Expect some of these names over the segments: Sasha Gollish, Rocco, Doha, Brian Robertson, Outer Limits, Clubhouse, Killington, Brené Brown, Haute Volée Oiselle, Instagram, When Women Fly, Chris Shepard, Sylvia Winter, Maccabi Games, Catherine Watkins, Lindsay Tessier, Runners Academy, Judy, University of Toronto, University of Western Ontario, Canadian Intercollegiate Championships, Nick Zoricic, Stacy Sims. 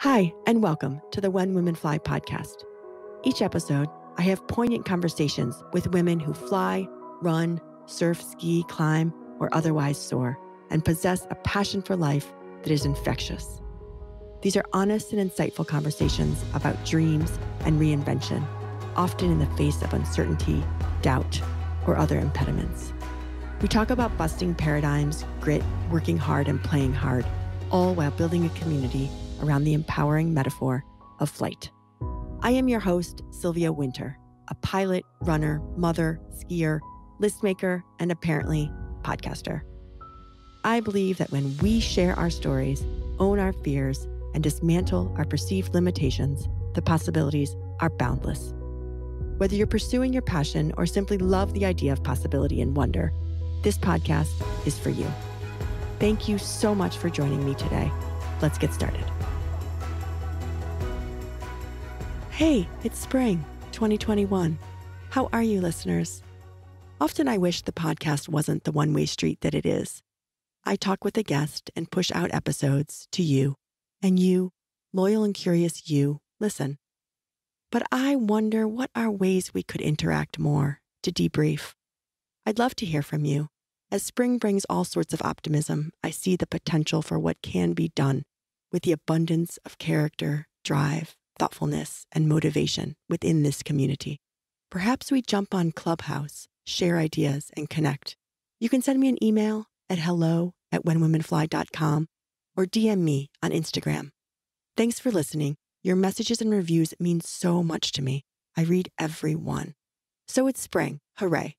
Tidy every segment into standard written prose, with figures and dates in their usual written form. Hi, and welcome to the When Women Fly podcast. Each episode, I have poignant conversations with women who fly, run, surf, ski, climb, or otherwise soar, and possess a passion for life that is infectious. These are honest and insightful conversations about dreams and reinvention, often in the face of uncertainty, doubt, or other impediments. We talk about busting paradigms, grit, working hard, and playing hard, all while building a community around the empowering metaphor of flight. I am your host, Sylvia Winter, a pilot, runner, mother, skier, list maker, and apparently podcaster. I believe that when we share our stories, own our fears, and dismantle our perceived limitations, the possibilities are boundless. Whether you're pursuing your passion or simply love the idea of possibility and wonder, this podcast is for you. Thank you so much for joining me today. Let's get started. Hey, it's spring 2021. How are you, listeners? Often I wish the podcast wasn't the one-way street that it is. I talk with a guest and push out episodes to you, and you, loyal and curious you, listen. But I wonder what are ways we could interact more to debrief. I'd love to hear from you. As spring brings all sorts of optimism, I see the potential for what can be done with the abundance of character, drive, thoughtfulness, and motivation within this community. Perhaps we jump on Clubhouse, share ideas, and connect. You can send me an email at hello@whenwomenfly.com or DM me on Instagram. Thanks for listening. Your messages and reviews mean so much to me. I read every one. So it's spring. Hooray.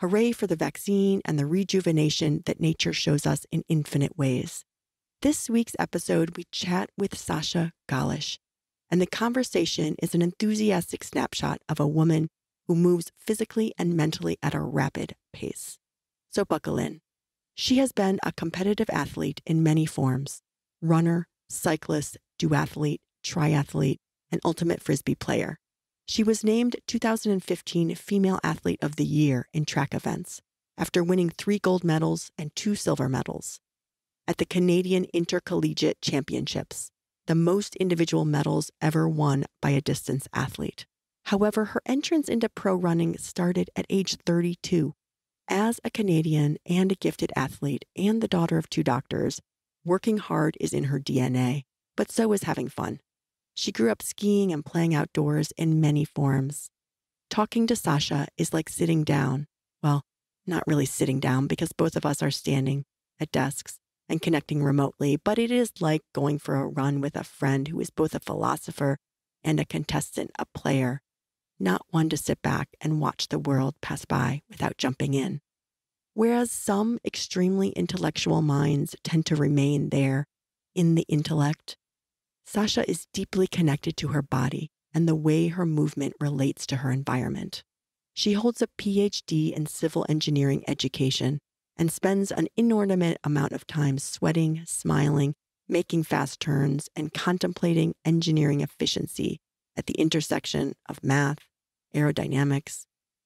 Hooray for the vaccine and the rejuvenation that nature shows us in infinite ways. This week's episode, we chat with Sasha Gollish. And the conversation is an enthusiastic snapshot of a woman who moves physically and mentally at a rapid pace. So buckle in. She has been a competitive athlete in many forms: runner, cyclist, duathlete, triathlete, and ultimate Frisbee player. She was named 2015 Female Athlete of the Year in track events after winning 3 gold medals and 2 silver medals at the Canadian Intercollegiate Championships, the most individual medals ever won by a distance athlete. However, her entrance into pro running started at age 32. As a Canadian and a gifted athlete and the daughter of 2 doctors, working hard is in her DNA, but so is having fun. She grew up skiing and playing outdoors in many forms. Talking to Sasha is like sitting down. Well, not really sitting down because both of us are standing at desks and connecting remotely, but it is like going for a run with a friend who is both a philosopher and a contestant, a player, not one to sit back and watch the world pass by without jumping in. Whereas some extremely intellectual minds tend to remain there in the intellect, Sasha is deeply connected to her body and the way her movement relates to her environment. She holds a PhD in civil engineering education and spends an inordinate amount of time sweating, smiling, making fast turns, and contemplating engineering efficiency at the intersection of math, aerodynamics,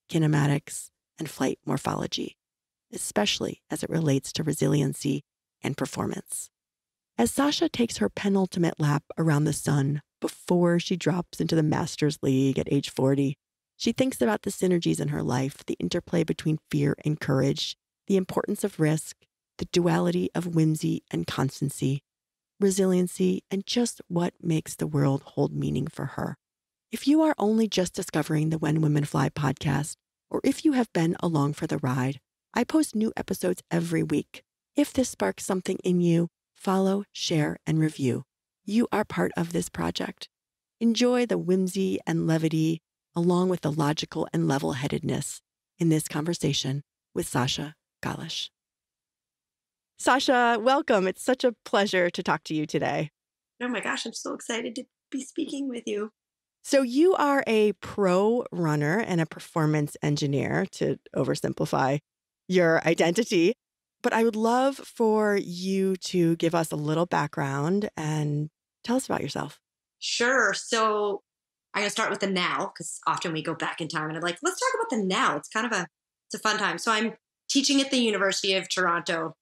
kinematics, and flight morphology, especially as it relates to resiliency and performance. As Sasha takes her penultimate lap around the sun before she drops into the Masters League at age 40, she thinks about the synergies in her life, the interplay between fear and courage, the importance of risk, the duality of whimsy and constancy, resiliency, and just what makes the world hold meaning for her. If you are only just discovering the When Women Fly podcast, or if you have been along for the ride, I post new episodes every week. If this sparks something in you, follow, share, and review. You are part of this project. Enjoy the whimsy and levity, along with the logical and level-headedness in this conversation with Sasha Gollish. Sasha, welcome. It's such a pleasure to talk to you today. Oh my gosh, I'm so excited to be speaking with you. So you are a pro runner and a performance engineer, to oversimplify your identity. But I would love for you to give us a little background and tell us about yourself. Sure. So I'm going to start with the now, because often we go back in time and I'm like, let's talk about the now. It's kind of it's a fun time. So I'm teaching at the University of Toronto.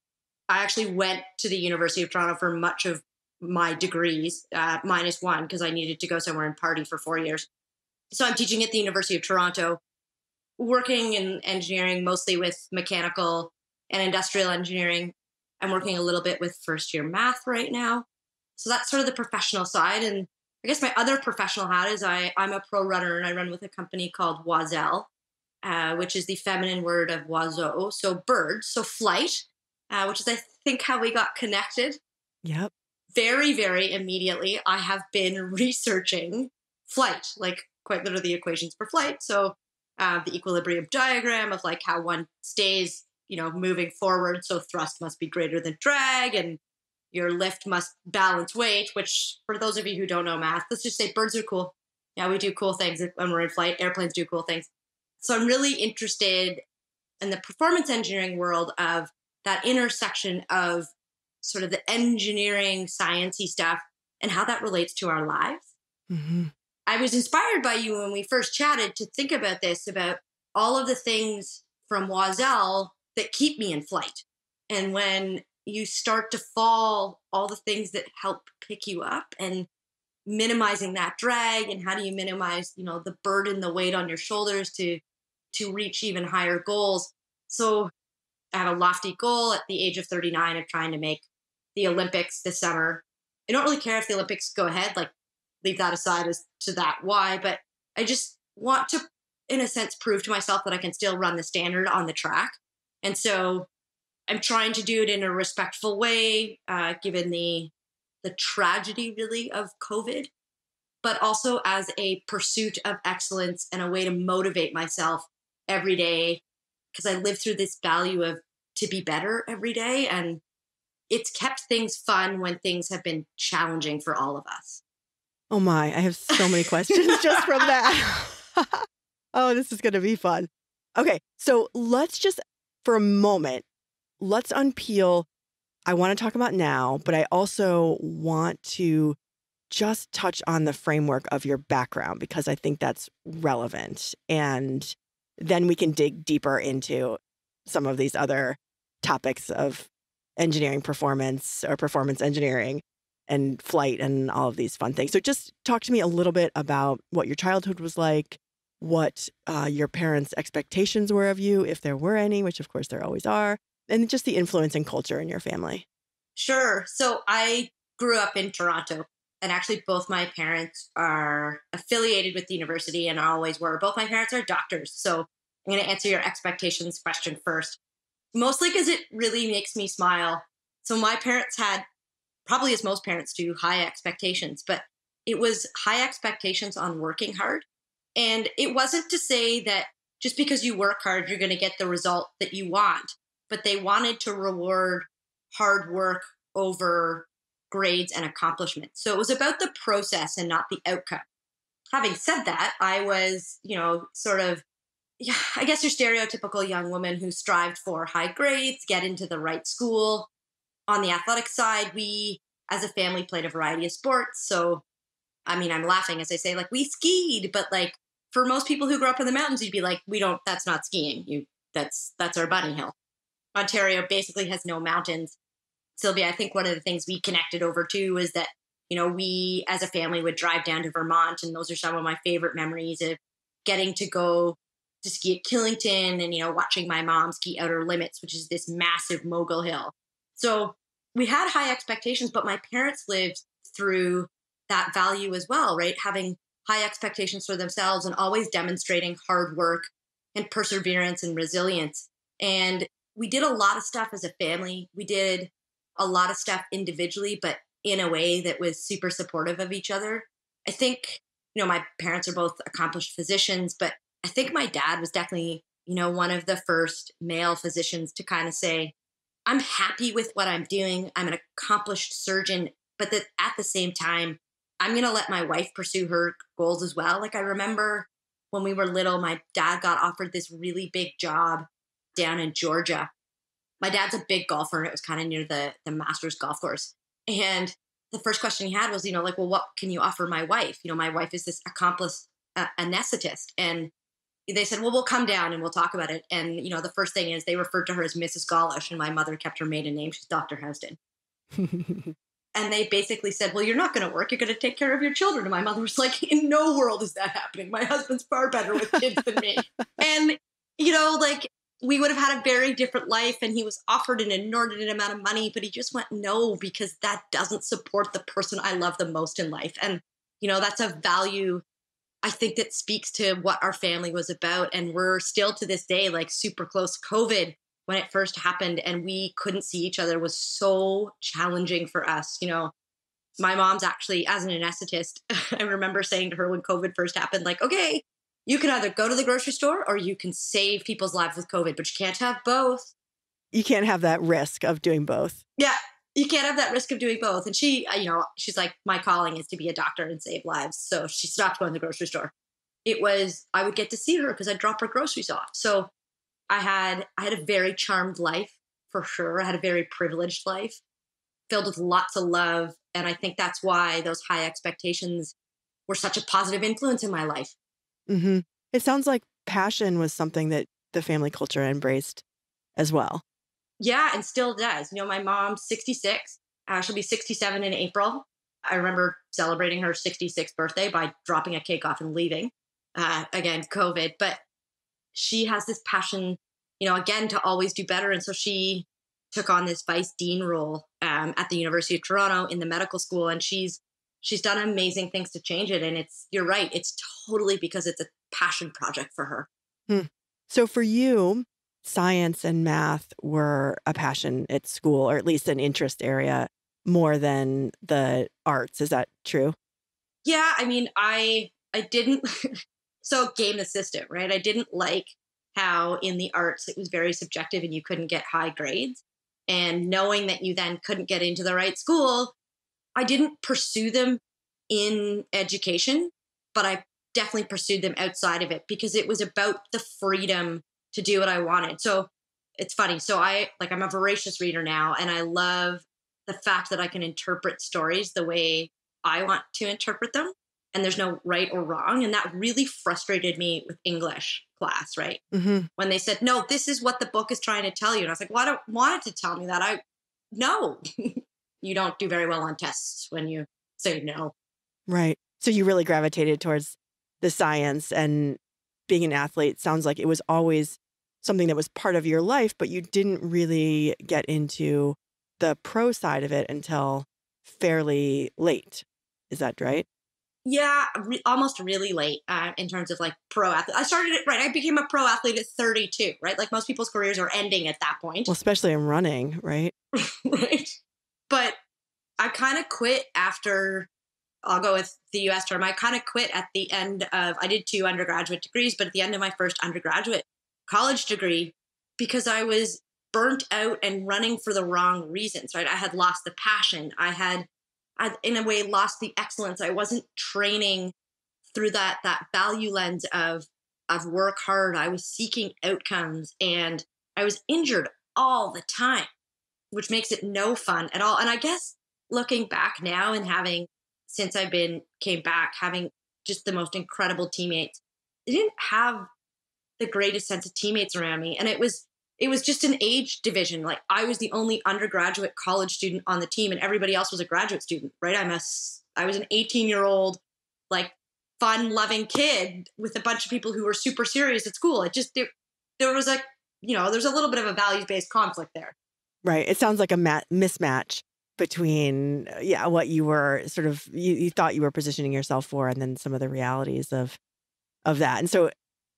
I actually went to the University of Toronto for much of my degrees, minus one, because I needed to go somewhere and party for 4 years. So I'm teaching at the University of Toronto, working in engineering, mostly with mechanical and industrial engineering. I'm working a little bit with first year math right now. So that's sort of the professional side. And I guess my other professional hat is I'm a pro runner, and I run with a company called Oiselle, which is the feminine word of oiseau. So bird, so flight, which is, I think, how we got connected. Yep. Very, very immediately, I have been researching flight, like quite literally equations for flight. So the equilibrium diagram of like how one stays, you know, moving forward. So thrust must be greater than drag, and your lift must balance weight, which for those of you who don't know math, let's just say birds are cool. Yeah, we do cool things when we're in flight. Airplanes do cool things. So I'm really interested in the performance engineering world of that intersection of sort of the engineering, sciencey stuff and how that relates to our lives. Mm-hmm. I was inspired by you when we first chatted to think about this, about all of the things from Oiselle that keep me in flight. And when you start to fall, all the things that help pick you up and minimizing that drag, and how do you minimize, you know, the burden, the weight on your shoulders to reach even higher goals. So I have a lofty goal at the age of 39 of trying to make the Olympics this summer. I don't really care if the Olympics go ahead, like leave that aside as to that why, but I just want to, in a sense, prove to myself that I can still run the standard on the track. And so I'm trying to do it in a respectful way, given the tragedy really of COVID, but also as a pursuit of excellence and a way to motivate myself every day, because I live through this value of to be better every day. And it's kept things fun when things have been challenging for all of us. Oh my, I have so many questions just from that. Oh, this is going to be fun. Okay, so let's just, for a moment, let's unpeel. I want to talk about now, but I also want to just touch on the framework of your background, because I think that's relevant. And then we can dig deeper into some of these other topics of engineering performance or performance engineering and flight and all of these fun things. So just talk to me a little bit about what your childhood was like, what your parents' expectations were of you, if there were any, which of course there always are, and just the influence and culture in your family. Sure. So I grew up in Toronto, and actually both my parents are affiliated with the university and always were. Both my parents are doctors. So I'm going to answer your expectations question first, mostly because it really makes me smile. So my parents had, probably as most parents do, high expectations, but it was high expectations on working hard. And it wasn't to say that just because you work hard, you're going to get the result that you want, but they wanted to reward hard work over grades and accomplishments. So it was about the process and not the outcome. Having said that, I was, you know, sort of, yeah, I guess your stereotypical young woman who strived for high grades, get into the right school. On the athletic side, we as a family played a variety of sports. So, I mean, I'm laughing as I say, like, we skied, but like for most people who grew up in the mountains, you'd be like, we don't, that's not skiing. That's our bunny hill. Ontario basically has no mountains. Sylvia, I think one of the things we connected over too is that, you know, we as a family would drive down to Vermont, and those are some of my favorite memories of getting to go to ski at Killington and, you know, watching my mom ski Outer Limits, which is this massive mogul hill. So we had high expectations, but my parents lived through that value as well, right? Having high expectations for themselves and always demonstrating hard work and perseverance and resilience. And we did a lot of stuff as a family. We did a lot of stuff individually, but in a way that was super supportive of each other. I think, you know, my parents are both accomplished physicians, but I think my dad was definitely, you know, one of the first male physicians to kind of say, I'm happy with what I'm doing. I'm an accomplished surgeon, but that at the same time, I'm going to let my wife pursue her goals as well. Like, I remember when we were little, my dad got offered this really big job down in Georgia. My dad's a big golfer, and it was kind of near the Masters golf course. And the first question he had was, you know, like, well, what can you offer my wife? You know, my wife is this accomplished anesthetist. And they said, well, we'll come down and we'll talk about it. And, you know, the first thing is they referred to her as Mrs. Gollish, and my mother kept her maiden name. She's Dr. Houston. And they basically said, well, you're not going to work. You're going to take care of your children. And my mother was like, in no world is that happening. My husband's far better with kids than me. And, you know, like, we would have had a very different life, and he was offered an inordinate amount of money, but he just went, no, because that doesn't support the person I love the most in life. And, you know, that's a value, I think, that speaks to what our family was about. And we're still to this day, like, super close. COVID, when it first happened and we couldn't see each other, was so challenging for us. You know, my mom's actually, as an anesthetist, I remember saying to her when COVID first happened, like, okay, you can either go to the grocery store or you can save people's lives with COVID, but you can't have both. You can't have that risk of doing both. Yeah, you can't have that risk of doing both. And she, you know, she's like, my calling is to be a doctor and save lives. So she stopped going to the grocery store. It was, I would get to see her because I'd drop her groceries off. So I had a very charmed life, for sure. I had a very privileged life filled with lots of love. And I think that's why those high expectations were such a positive influence in my life. Mm-hmm. It sounds like passion was something that the family culture embraced as well. Yeah, and still does. You know, my mom's 66. She'll be 67 in April. I remember celebrating her 66th birthday by dropping a cake off and leaving. Again, COVID. But she has this passion, you know, again, to always do better. And so she took on this vice dean role at the University of Toronto in the medical school. And she's done amazing things to change it. And it's, you're right, it's totally because it's a passion project for her. Hmm. So for you, science and math were a passion at school, or at least an interest area, more than the arts. Is that true? Yeah. I mean, I didn't, so game the system, right? I didn't like how in the arts, it was very subjective and you couldn't get high grades. And knowing that you then couldn't get into the right school, I didn't pursue them in education, but I definitely pursued them outside of it because it was about the freedom to do what I wanted. So it's funny. So I'm a voracious reader now, and I love the fact that I can interpret stories the way I want to interpret them. And there's no right or wrong. And that really frustrated me with English class, right? Mm-hmm. When they said, no, this is what the book is trying to tell you. And I was like, well, I don't want it to tell me that. No. You don't do very well on tests when you say no. Right. So you really gravitated towards the science, and being an athlete sounds like it was always something that was part of your life, but you didn't really get into the pro side of it until fairly late. Is that right? Yeah, almost really late in terms of like pro athlete. I started it, right, I became a pro athlete at 32, right? Like most people's careers are ending at that point. Well, especially in running, right? Right. But I kind of quit after, I'll go with the U.S. term, I kind of quit at the end of, I did 2 undergraduate degrees, but at the end of my first undergraduate college degree, because I was burnt out and running for the wrong reasons, right? I had lost the passion. I had, in a way, lost the excellence. I wasn't training through that value lens of work hard. I was seeking outcomes, and I was injured all the time, which makes it no fun at all. And I guess looking back now and having, since I've came back, having just the most incredible teammates, I didn't have the greatest sense of teammates around me. And it was just an age division. Like I was the only undergraduate college student on the team and everybody else was a graduate student, right? I was an 18-year-old, like fun loving kid with a bunch of people who were super serious at school. It just, there was like, you know, there's a little bit of a values-based conflict there. Right. It sounds like a mismatch between, yeah, what you were sort of, you thought you were positioning yourself for, and then some of the realities of that. And so,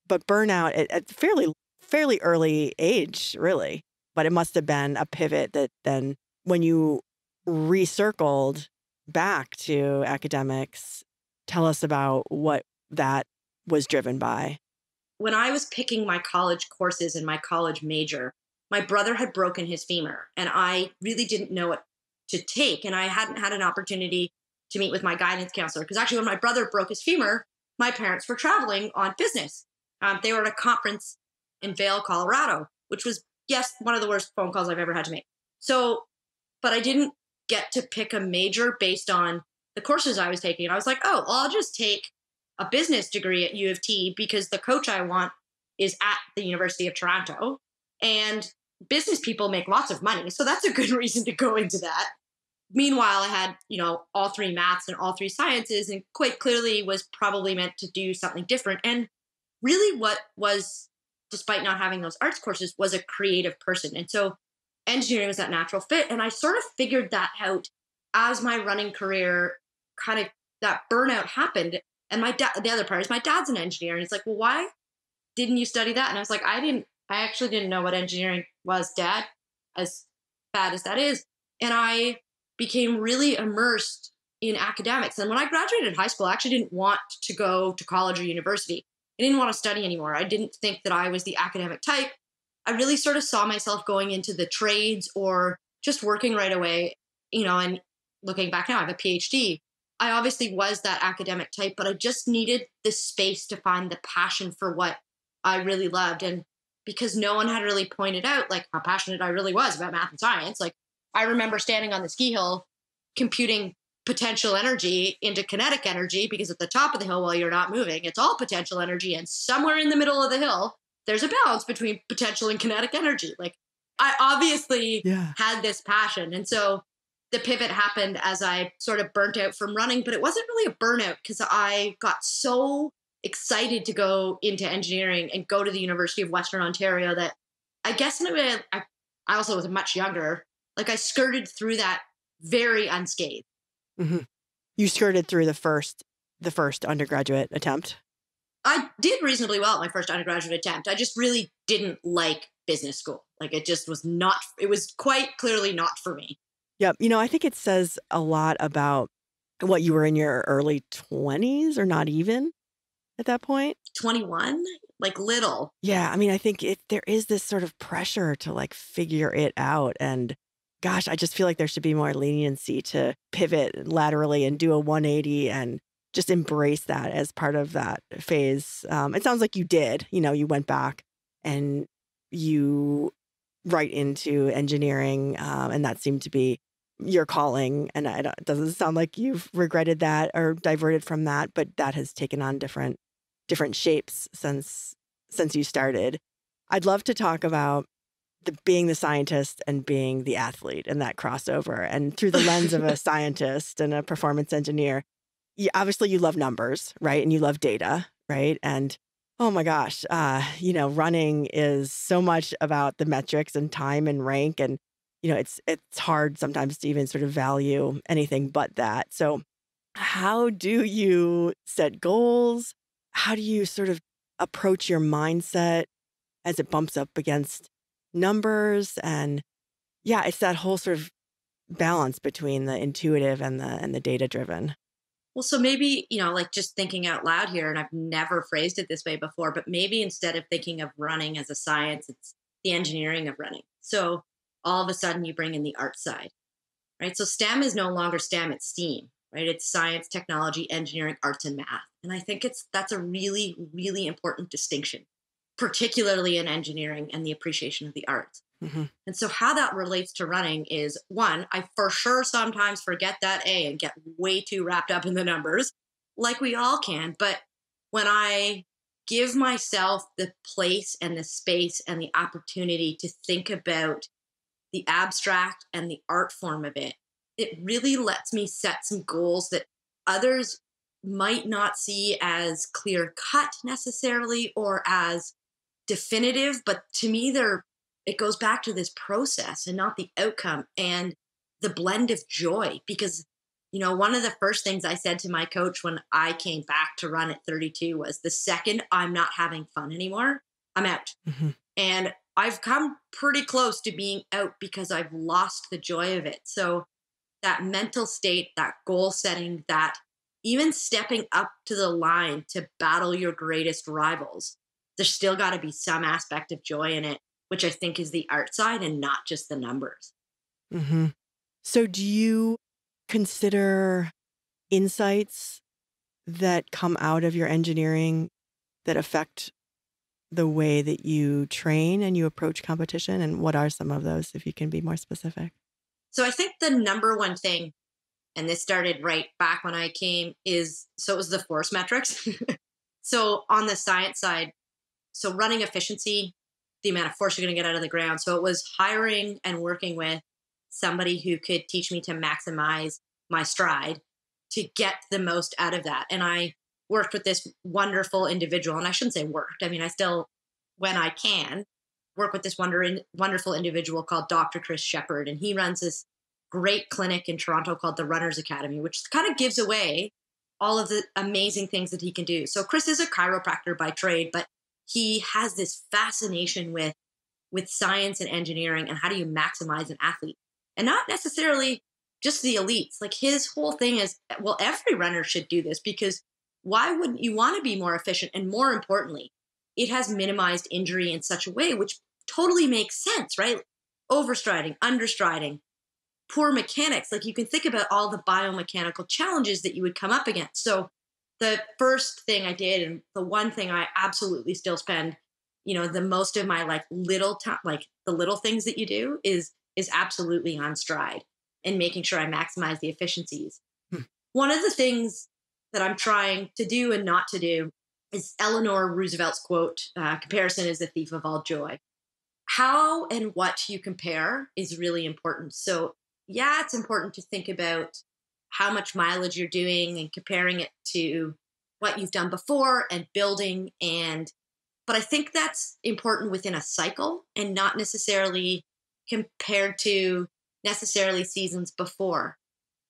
but burnout at fairly early age, really. But it must have been a pivot that then when you recircled back to academics, tell us about what that was driven by. When I was picking my college courses and my college major, my brother had broken his femur and I really didn't know what to take. And I hadn't had an opportunity to meet with my guidance counselor, because actually when my brother broke his femur, my parents were traveling on business. They were at a conference in Vail, Colorado, which was, yes, one of the worst phone calls I've ever had to make. So, but I didn't get to pick a major based on the courses I was taking. And I was like, oh, well, I'll just take a business degree at U of T because the coach I want is at the University of Toronto. And business people make lots of money. So that's a good reason to go into that. Meanwhile, I had, all three maths and all three sciences, and quite clearly was probably meant to do something different. And really what was, despite not having those arts courses, was a creative person. And so engineering was that natural fit. And I sort of figured that out as my running career, kind of that burnout happened. And my dad, the other part is my dad's an engineer. And he's like, well, why didn't you study that? And I was like, I actually didn't know what engineering was, Dad, as bad as that is. And I became really immersed in academics. And when I graduated high school, I actually didn't want to go to college or university. I didn't want to study anymore. I didn't think that I was the academic type. I really sort of saw myself going into the trades or just working right away, and looking back now, I have a PhD. I obviously was that academic type, but I just needed the space to find the passion for what I really loved. And because no one had really pointed out like how passionate I really was about math and science, like I remember standing on the ski hill, computing potential energy into kinetic energy, because at the top of the hill, while you're not moving, it's all potential energy. And somewhere in the middle of the hill, there's a balance between potential and kinetic energy. Like I obviously had this passion. And so the pivot happened as I sort of burnt out from running, but it wasn't really a burnout because I got so excited to go into engineering and go to the University of Western Ontario that I guess in a way, I also was much younger. Like I skirted through that very unscathed. Mm-hmm. You skirted through the first undergraduate attempt. I did reasonably well at my first undergraduate attempt. I just really didn't like business school. Like it just was not, it was quite clearly not for me. Yeah. I think it says a lot about what you were in your early 20s or not even at that point. 21, like little. Yeah. I think there is this sort of pressure to like figure it out. And gosh, I just feel like there should be more leniency to pivot laterally and do a 180 and just embrace that as part of that phase. It sounds like you did, you went back and you right into engineering, and that seemed to be your calling. And it doesn't sound like you've regretted that or diverted from that, but that has taken on different shapes since you started. I'd love to talk about being the scientist and being the athlete and that crossover. And through the lens of a scientist and a performance engineer, obviously you love numbers, right? And you love data, right? And oh my gosh, running is so much about the metrics and time and rank. And, it's hard sometimes to even sort of value anything but that. So how do you set goals? How do you sort of approach your mindset as it bumps up against numbers? And yeah, it's that whole sort of balance between the intuitive and the data driven. Well, so maybe, like just thinking out loud here, and I've never phrased it this way before, but maybe instead of thinking of running as a science, it's the engineering of running. So all of a sudden you bring in the art side, right? So STEM is no longer STEM, it's STEAM, right? It's science, technology, engineering, arts, and math. And I think that's a really, really important distinction, particularly in engineering and the appreciation of the arts. Mm-hmm. And so how that relates to running is, one, I for sure sometimes forget that A and get way too wrapped up in the numbers, like we all can. But when I give myself the place and the space and the opportunity to think about the abstract and the art form of it, it really lets me set some goals that others might not see as clear cut necessarily or as definitive. But to me, it goes back to this process and not the outcome and the blend of joy. Because, one of the first things I said to my coach when I came back to run at 32 was, the second I'm not having fun anymore, I'm out. Mm-hmm. And I've come pretty close to being out because I've lost the joy of it. So that mental state, that goal setting, that even stepping up to the line to battle your greatest rivals, there's still got to be some aspect of joy in it, which I think is the art side and not just the numbers. Mm-hmm. So do you consider insights that come out of your engineering that affect the way that you train and you approach competition? And what are some of those, if you can be more specific? So I think the number one thing, and this started right back when I came, it was the force metrics. So on the science side, so running efficiency, the amount of force you're going to get out of the ground. So it was hiring and working with somebody who could teach me to maximize my stride to get the most out of that. And I worked with this wonderful individual, and I shouldn't say worked. I mean, I still, when I can, work with this wonderful individual called Dr. Chris Shepard. And he runs this great clinic in Toronto called the Runners Academy, which kind of gives away all of the amazing things that he can do. So Chris is a chiropractor by trade, but he has this fascination with science and engineering and how do you maximize an athlete, and not necessarily just the elites. Like, his whole thing is, well, every runner should do this, because why wouldn't you want to be more efficient? And more importantly, it has minimized injury in such a way, which totally makes sense, right? Overstriding, understriding, poor mechanics. Like, you can think about all the biomechanical challenges that you would come up against. So the first thing I did, and the one thing I absolutely still spend, you know, the most of my the little things that you do is absolutely on stride and making sure I maximize the efficiencies. One of the things that I'm trying to do and not to do is Eleanor Roosevelt's quote, comparison is the thief of all joy. How and what you compare is really important. So yeah, it's important to think about how much mileage you're doing and comparing it to what you've done before and building. But I think that's important within a cycle and not necessarily compared to necessarily seasons before,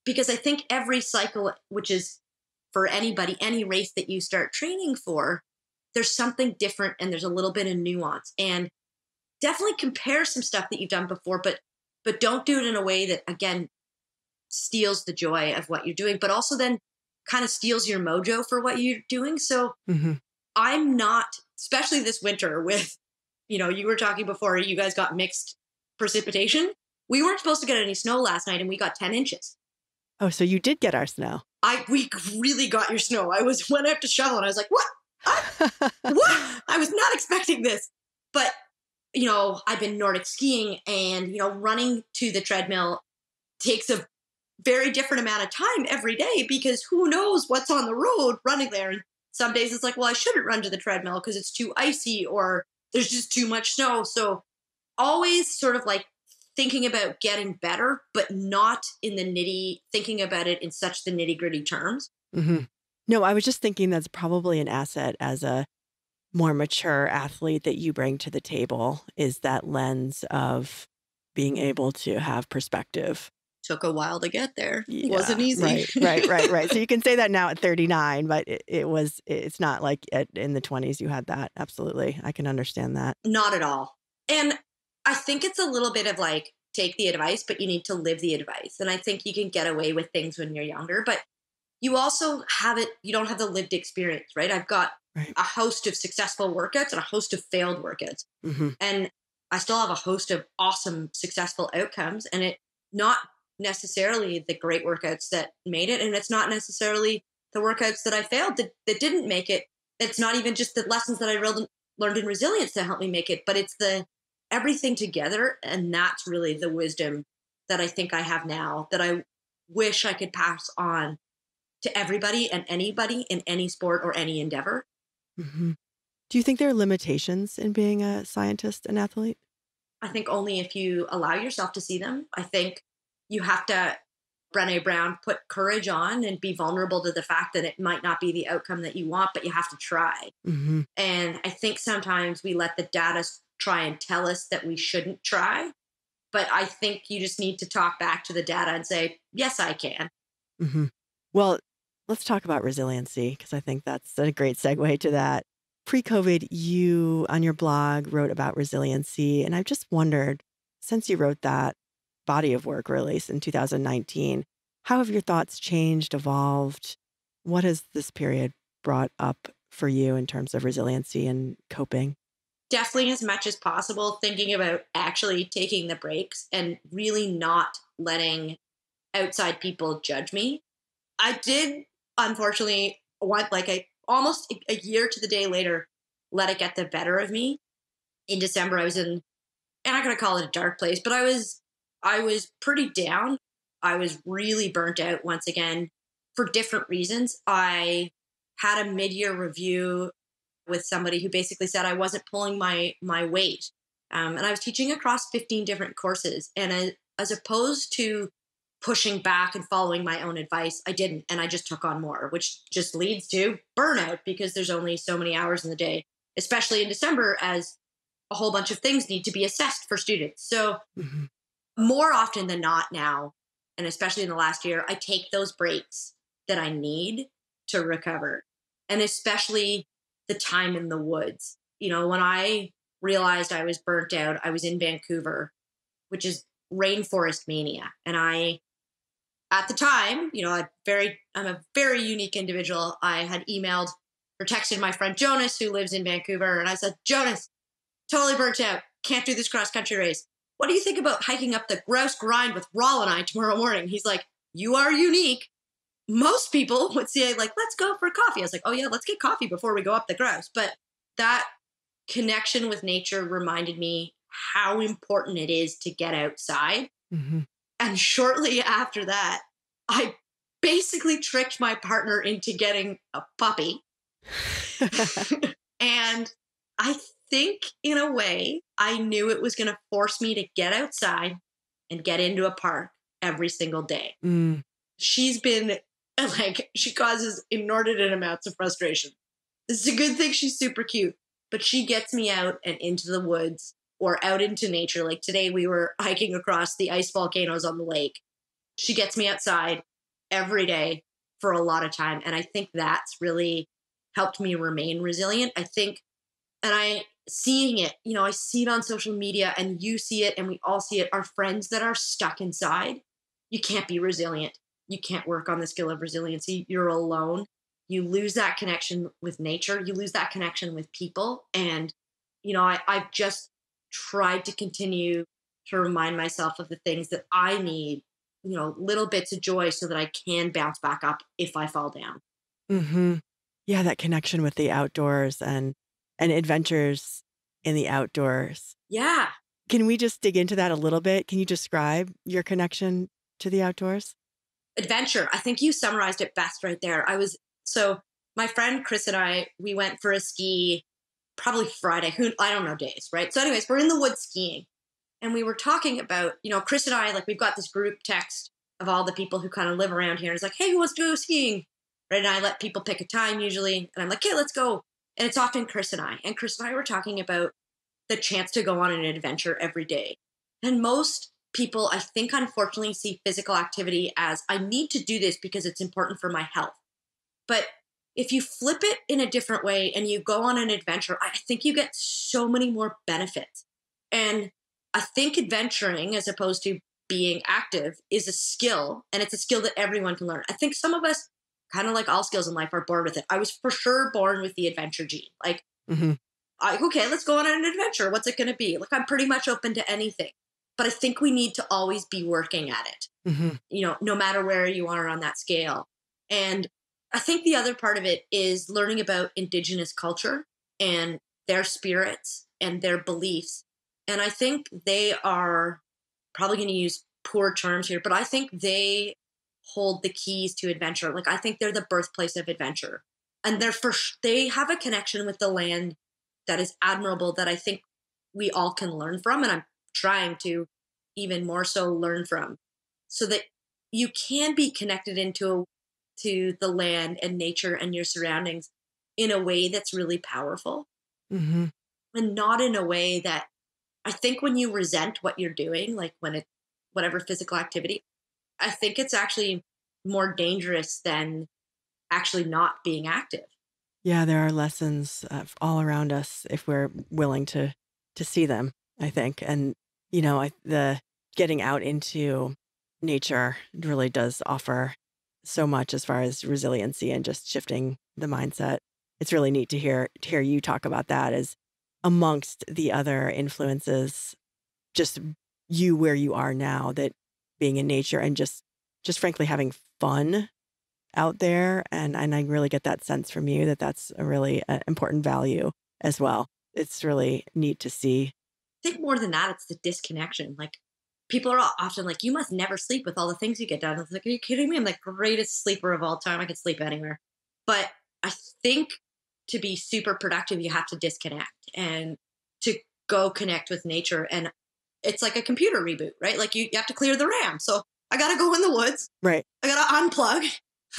because I think every cycle, which is for anybody, any race that you start training for, there's something different and there's a little bit of nuance, and definitely compare some stuff that you've done before, but don't do it in a way that, again, steals the joy of what you're doing, but also then kind of steals your mojo for what you're doing. So I'm not, especially this winter with, you know, you were talking before, you guys got mixed precipitation. We weren't supposed to get any snow last night and we got 10 inches. Oh, so you did get our snow. We really got your snow. I went out to shovel and I was like, what? What? I was not expecting this. But, you know, I've been Nordic skiing, and, you know, running to the treadmill takes a very different amount of time every day because who knows what's on the road running there. And some days it's like, well, I shouldn't run to the treadmill because it's too icy or there's just too much snow. So always sort of like thinking about getting better, but not in the thinking about it in such the nitty gritty terms. Mm-hmm. No, I was just thinking that's probably an asset as a more mature athlete that you bring to the table, is that lens of being able to have perspective. Took a while to get there. Yeah, it wasn't easy. Right. So you can say that now at 39, but it's not like in the 20s you had that. Absolutely. I can understand that. Not at all. And I think it's a little bit of like, take the advice, but you need to live the advice. And I think you can get away with things when you're younger, but you also you don't have the lived experience, right? I've got a host of successful workouts and a host of failed workouts. And I still have a host of awesome, successful outcomes, and it's not necessarily the great workouts that made it. And it's not necessarily the workouts that I failed that didn't make it. It's not even just the lessons that I learned in resilience that helped me make it, but it's the everything together. And that's really the wisdom that I think I have now that I wish I could pass on to everybody and anybody in any sport or any endeavor. Do you think there are limitations in being a scientist and athlete? I think only if you allow yourself to see them. I think you have to, Brené Brown, put courage on and be vulnerable to the fact that it might not be the outcome that you want, but you have to try. And I think sometimes we let the data try and tell us that we shouldn't try. But I think you just need to talk back to the data and say, yes, I can. Well, let's talk about resiliency, because I think that's a great segue to that. Pre-COVID, you on your blog wrote about resiliency. And I've just wondered, since you wrote that body of work release in 2019, how have your thoughts changed, evolved? What has this period brought up for you in terms of resiliency and coping? Definitely, as much as possible, thinking about actually taking the breaks and really not letting outside people judge me. I did, unfortunately, almost a year to the day later, let it get the better of me. In December, I was in, I'm not going to call it a dark place, but I was pretty down. I was really burnt out once again for different reasons. I had a mid-year review with somebody who basically said I wasn't pulling my weight. And I was teaching across 15 different courses. And as opposed to pushing back and following my own advice, I didn't. And I just took on more, which just leads to burnout because there's only so many hours in the day, especially in December, as a whole bunch of things need to be assessed for students. So more often than not now, and especially in the last year, I take those breaks that I need to recover. And especially the time in the woods. You know, when I realized I was burnt out, I was in Vancouver, which is rainforest mania. And I, at the time, you know, I'm a very unique individual. I had emailed or texted my friend Jonas, who lives in Vancouver. And I said, Jonas, totally burnt out. Can't do this cross country race. What do you think about hiking up the Grouse Grind with Rawl and I tomorrow morning? He's like, you are unique. Most people would say, like, let's go for coffee. I was like, oh yeah, let's get coffee before we go up the Grouse. But that connection with nature reminded me how important it is to get outside. Mm-hmm. And shortly after that, I basically tricked my partner into getting a puppy. And I think in a way, I knew it was going to force me to get outside and get into a park every single day. Mm. She's been like, she causes inordinate amounts of frustration. It's a good thing she's super cute, but she gets me out and into the woods or out into nature. Like today we were hiking across the ice volcanoes on the lake. She gets me outside every day for a lot of time. And I think that's really helped me remain resilient. I think, and I seeing it, you know, I see it on social media and you see it and we all see it. Our friends that are stuck inside, you can't be resilient. You can't work on the skill of resiliency. You're alone. You lose that connection with nature. You lose that connection with people. And, you know, I've just tried to continue to remind myself of the things that I need, you know, little bits of joy so that I can bounce back up if I fall down. Mm-hmm. Yeah, that connection with the outdoors and adventures in the outdoors. Yeah. Can we just dig into that a little bit? Can you describe your connection to the outdoors? Adventure. I think you summarized it best right there. So my friend Chris and I, we went for a ski probably Friday, I don't know days, right? So anyways, we're in the woods skiing and we were talking about, you know, Chris and I, like we've got this group text of all the people who kind of live around here. It's like, hey, who wants to go skiing? Right? And I let people pick a time usually. And I'm like, yeah, let's go. And it's often Chris and I. And Chris and I were talking about the chance to go on an adventure every day. And most people, I think, unfortunately, see physical activity as I need to do this because it's important for my health. But if you flip it in a different way and you go on an adventure, I think you get so many more benefits. And I think adventuring, as opposed to being active, is a skill. And it's a skill that everyone can learn. I think some of us, kind of like all skills in life, are born with it. I was for sure born with the adventure gene. Like, okay, let's go on an adventure. What's it going to be? Like, I'm pretty much open to anything. But I think we need to always be working at it, you know, no matter where you are on that scale. And I think the other part of it is learning about Indigenous culture and their spirits and their beliefs. And I think they are probably going to use poor terms here, but I think they hold the keys to adventure. Like, I think they're the birthplace of adventure. And they have a connection with the land that is admirable that I think we all can learn from. And I'm trying to even more so learn from, so that you can be connected to the land and nature and your surroundings in a way that's really powerful, and not in a way that I think when you resent what you're doing, like when it, whatever physical activity, I think it's actually more dangerous than actually not being active. Yeah, there are lessons all around us if we're willing to see them, I think. And, you know, the getting out into nature really does offer so much as far as resiliency and just shifting the mindset. It's really neat to hear you talk about that as amongst the other influences, just you where you are now, that being in nature and just frankly having fun out there. And I really get that sense from you that that's a really important value as well. It's really neat to see. I think more than that, it's the disconnection. Like, people are often like, you must never sleep with all the things you get done. It's like, are you kidding me? I'm the greatest sleeper of all time. I could sleep anywhere. But I think to be super productive, you have to disconnect and to go connect with nature. And it's like a computer reboot, right? Like you have to clear the RAM. So I got to go in the woods. Right. I got to unplug.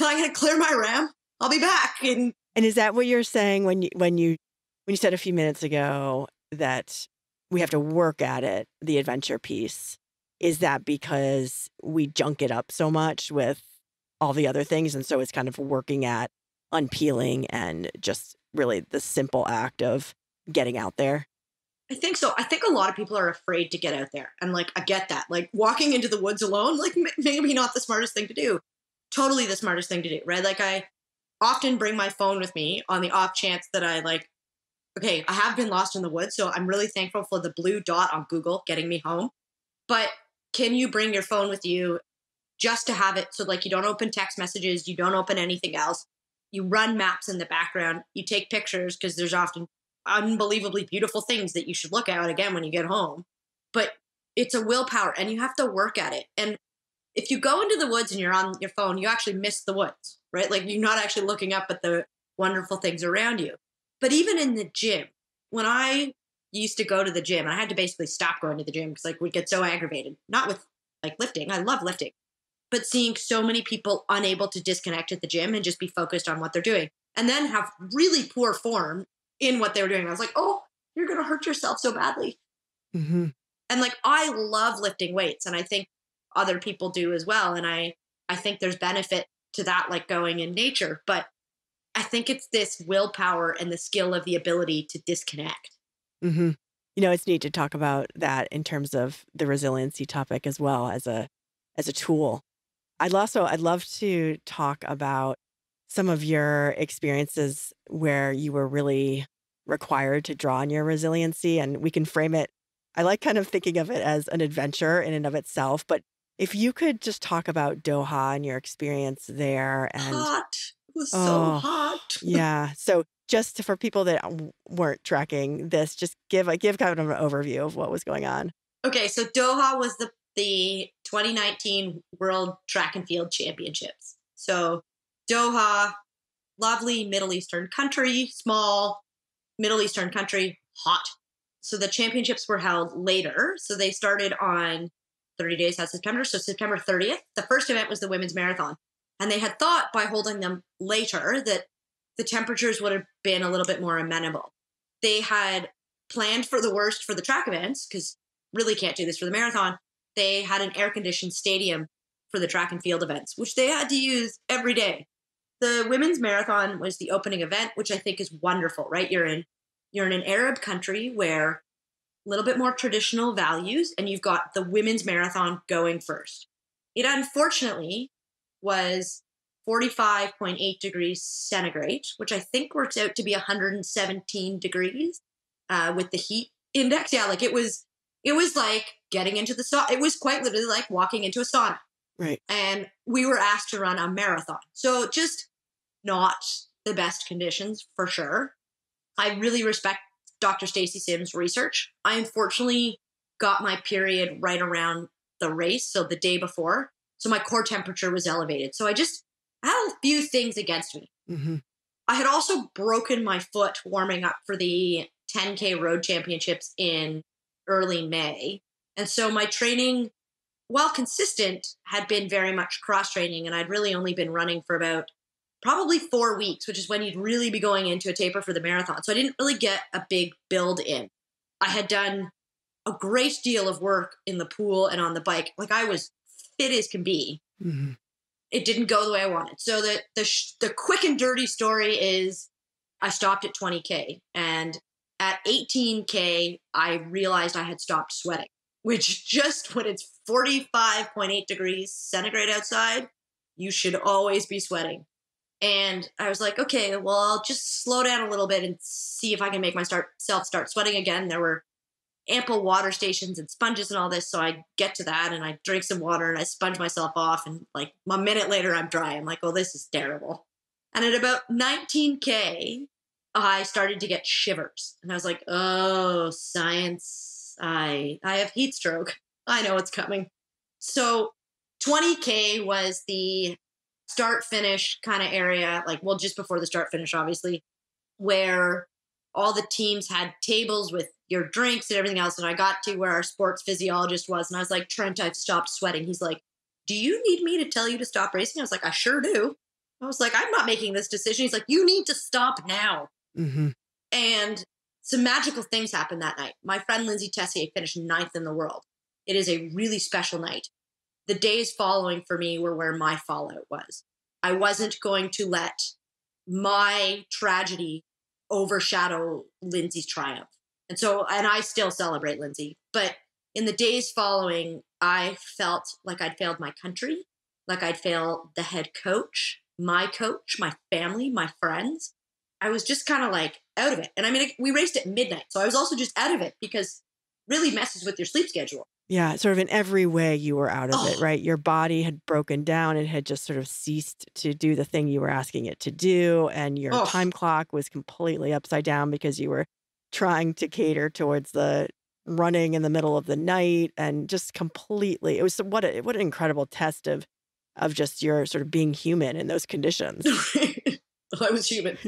I got to clear my RAM. I'll be back. And is that what you're saying when you said a few minutes ago that we have to work at it, the adventure piece? Is that because we junk it up so much with all the other things? And so it's kind of working at unpeeling and just really the simple act of getting out there. I think so. I think a lot of people are afraid to get out there. And like, I get that. Like walking into the woods alone, like maybe not the smartest thing to do. Totally the smartest thing to do, right? Like I often bring my phone with me on the off chance that I like, okay, I have been lost in the woods. So I'm really thankful for the blue dot on Google getting me home. But can you bring your phone with you just to have it? So like you don't open text messages, you don't open anything else. You run maps in the background, you take pictures because there's often unbelievably beautiful things that you should look at again when you get home. But it's a willpower and you have to work at it. And if you go into the woods and you're on your phone, you actually miss the woods, right? Like you're not actually looking up at the wonderful things around you. But even in the gym, when I used to go to the gym, and I had to basically stop going to the gym because like we'd get so aggravated, not with like lifting. I love lifting, but seeing so many people unable to disconnect at the gym and just be focused on what they're doing and then have really poor form in what they were doing. I was like, oh, you're going to hurt yourself so badly. Mm-hmm. And like, I love lifting weights and I think other people do as well. And I think there's benefit to that, like going in nature, but I think it's this willpower and the skill of the ability to disconnect. Mm-hmm. You know, it's neat to talk about that in terms of the resiliency topic as well as a tool. I'd love to talk about some of your experiences where you were really required to draw on your resiliency, and we can frame it. I like kind of thinking of it as an adventure in and of itself, but if you could just talk about Doha and your experience there. And hot. It was so hot. Yeah. So just for people that weren't tracking this, just give kind of an overview of what was going on. Okay. So Doha was the 2019 World Track and Field Championships. So Doha, lovely Middle Eastern country, small Middle Eastern country, hot. So the championships were held later. So they started on 30 days out of September. So September 30th, the first event was the women's marathon. And they had thought by holding them later that the temperatures would have been a little bit more amenable. They had planned for the worst for the track events because really can't do this for the marathon. They had an air-conditioned stadium for the track and field events, which they had to use every day. The women's marathon was the opening event, which I think is wonderful, right? You're in an Arab country where a little bit more traditional values, and you've got the women's marathon going first. It unfortunately was 45.8 degrees centigrade, which I think works out to be 117 degrees with the heat index. Yeah, like it was like getting into the sauna. It was quite literally like walking into a sauna. Right. And we were asked to run a marathon. So just not the best conditions for sure. I really respect Dr. Stacy Sims' research. I unfortunately got my period right around the race, so the day before. So my core temperature was elevated. So I had a few things against me. Mm-hmm. I had also broken my foot warming up for the 10K road championships in early May. And so my training, while consistent, had been very much cross-training. And I'd really only been running for about probably 4 weeks, which is when you'd really be going into a taper for the marathon. So I didn't really get a big build in. I had done a great deal of work in the pool and on the bike. Like I was fit as can be. Mm-hmm. It didn't go the way I wanted. So the quick and dirty story is I stopped at 20K. And at 18K, I realized I had stopped sweating, which just when it's 45.8 degrees centigrade outside, you should always be sweating. And I was like, okay, well, I'll just slow down a little bit and see if I can make myself start sweating again. There were ample water stations and sponges and all this. So I get to that and I drink some water and I sponge myself off. And like a minute later, I'm dry. I'm like, oh, this is terrible. And at about 19K, I started to get shivers. And I was like, oh, science, I have heat stroke. I know it's coming. So 20K was the start finish kind of area, like, well, just before the start finish, obviously, where all the teams had tables with your drinks and everything else. And I got to where our sports physiologist was, and I was like, Trent, I've stopped sweating. He's like, do you need me to tell you to stop racing? I was like, I sure do. I was like, I'm not making this decision. He's like, you need to stop now. Mm-hmm. And some magical things happened that night. My friend Lindsay Tessier finished 9th in the world. It is a really special night. The days following for me were where my fallout was. I wasn't going to let my tragedy overshadow Lindsay's triumph. And so, and I still celebrate Lindsay, but in the days following, I felt like I'd failed my country, like I'd failed the head coach, my family, my friends. I was just kind of like out of it. And I mean, we raced at midnight, so I was also just out of it, because it really messes with your sleep schedule. Yeah, sort of in every way you were out of it, right? Your body had broken down. It had just sort of ceased to do the thing you were asking it to do. And your time clock was completely upside down because you were trying to cater towards the running in the middle of the night, and just completely, it was what an incredible test of just your sort of being human in those conditions. I was human.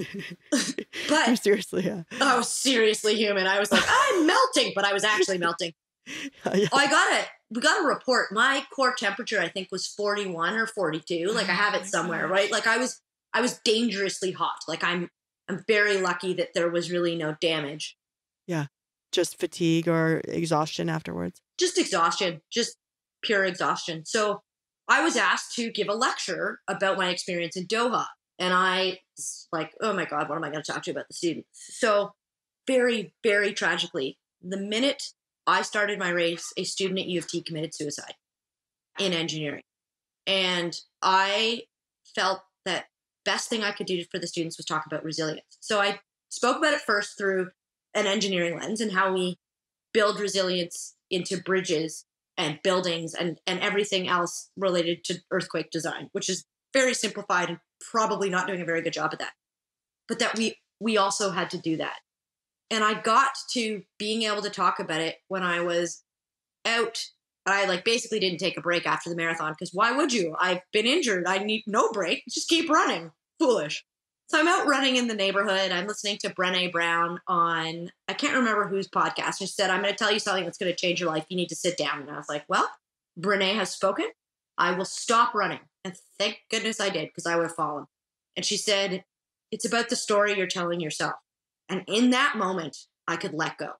But seriously, yeah. I was seriously human. I was like, I'm melting, but I was actually melting. Yeah. We got a report. My core temperature, I think, was 41 or 42. Like, I have it somewhere, right? Like, I was dangerously hot. Like, I'm very lucky that there was really no damage. Yeah. Just fatigue or exhaustion afterwards? Just exhaustion. Just pure exhaustion. So I was asked to give a lecture about my experience in Doha. And I was like, oh my God, what am I going to talk to about the students? So very, very tragically, the minute I started my race, a student at U of T committed suicide in engineering. And I felt that best thing I could do for the students was talk about resilience. So I spoke about it first through an engineering lens and how we build resilience into bridges and buildings and everything else related to earthquake design, which is very simplified and probably not doing a very good job at that, but that we also had to do that. And I got to being able to talk about it when I was out. I like basically didn't take a break after the marathon, because why would you? I've been injured. I need no break. Just keep running. Foolish. So I'm out running in the neighborhood. I'm listening to Brené Brown on, I can't remember whose podcast. She said, I'm going to tell you something that's going to change your life. You need to sit down. And I was like, well, Brené has spoken. I will stop running. And thank goodness I did, because I would have fallen. And she said, it's about the story you're telling yourself. And in that moment, I could let go,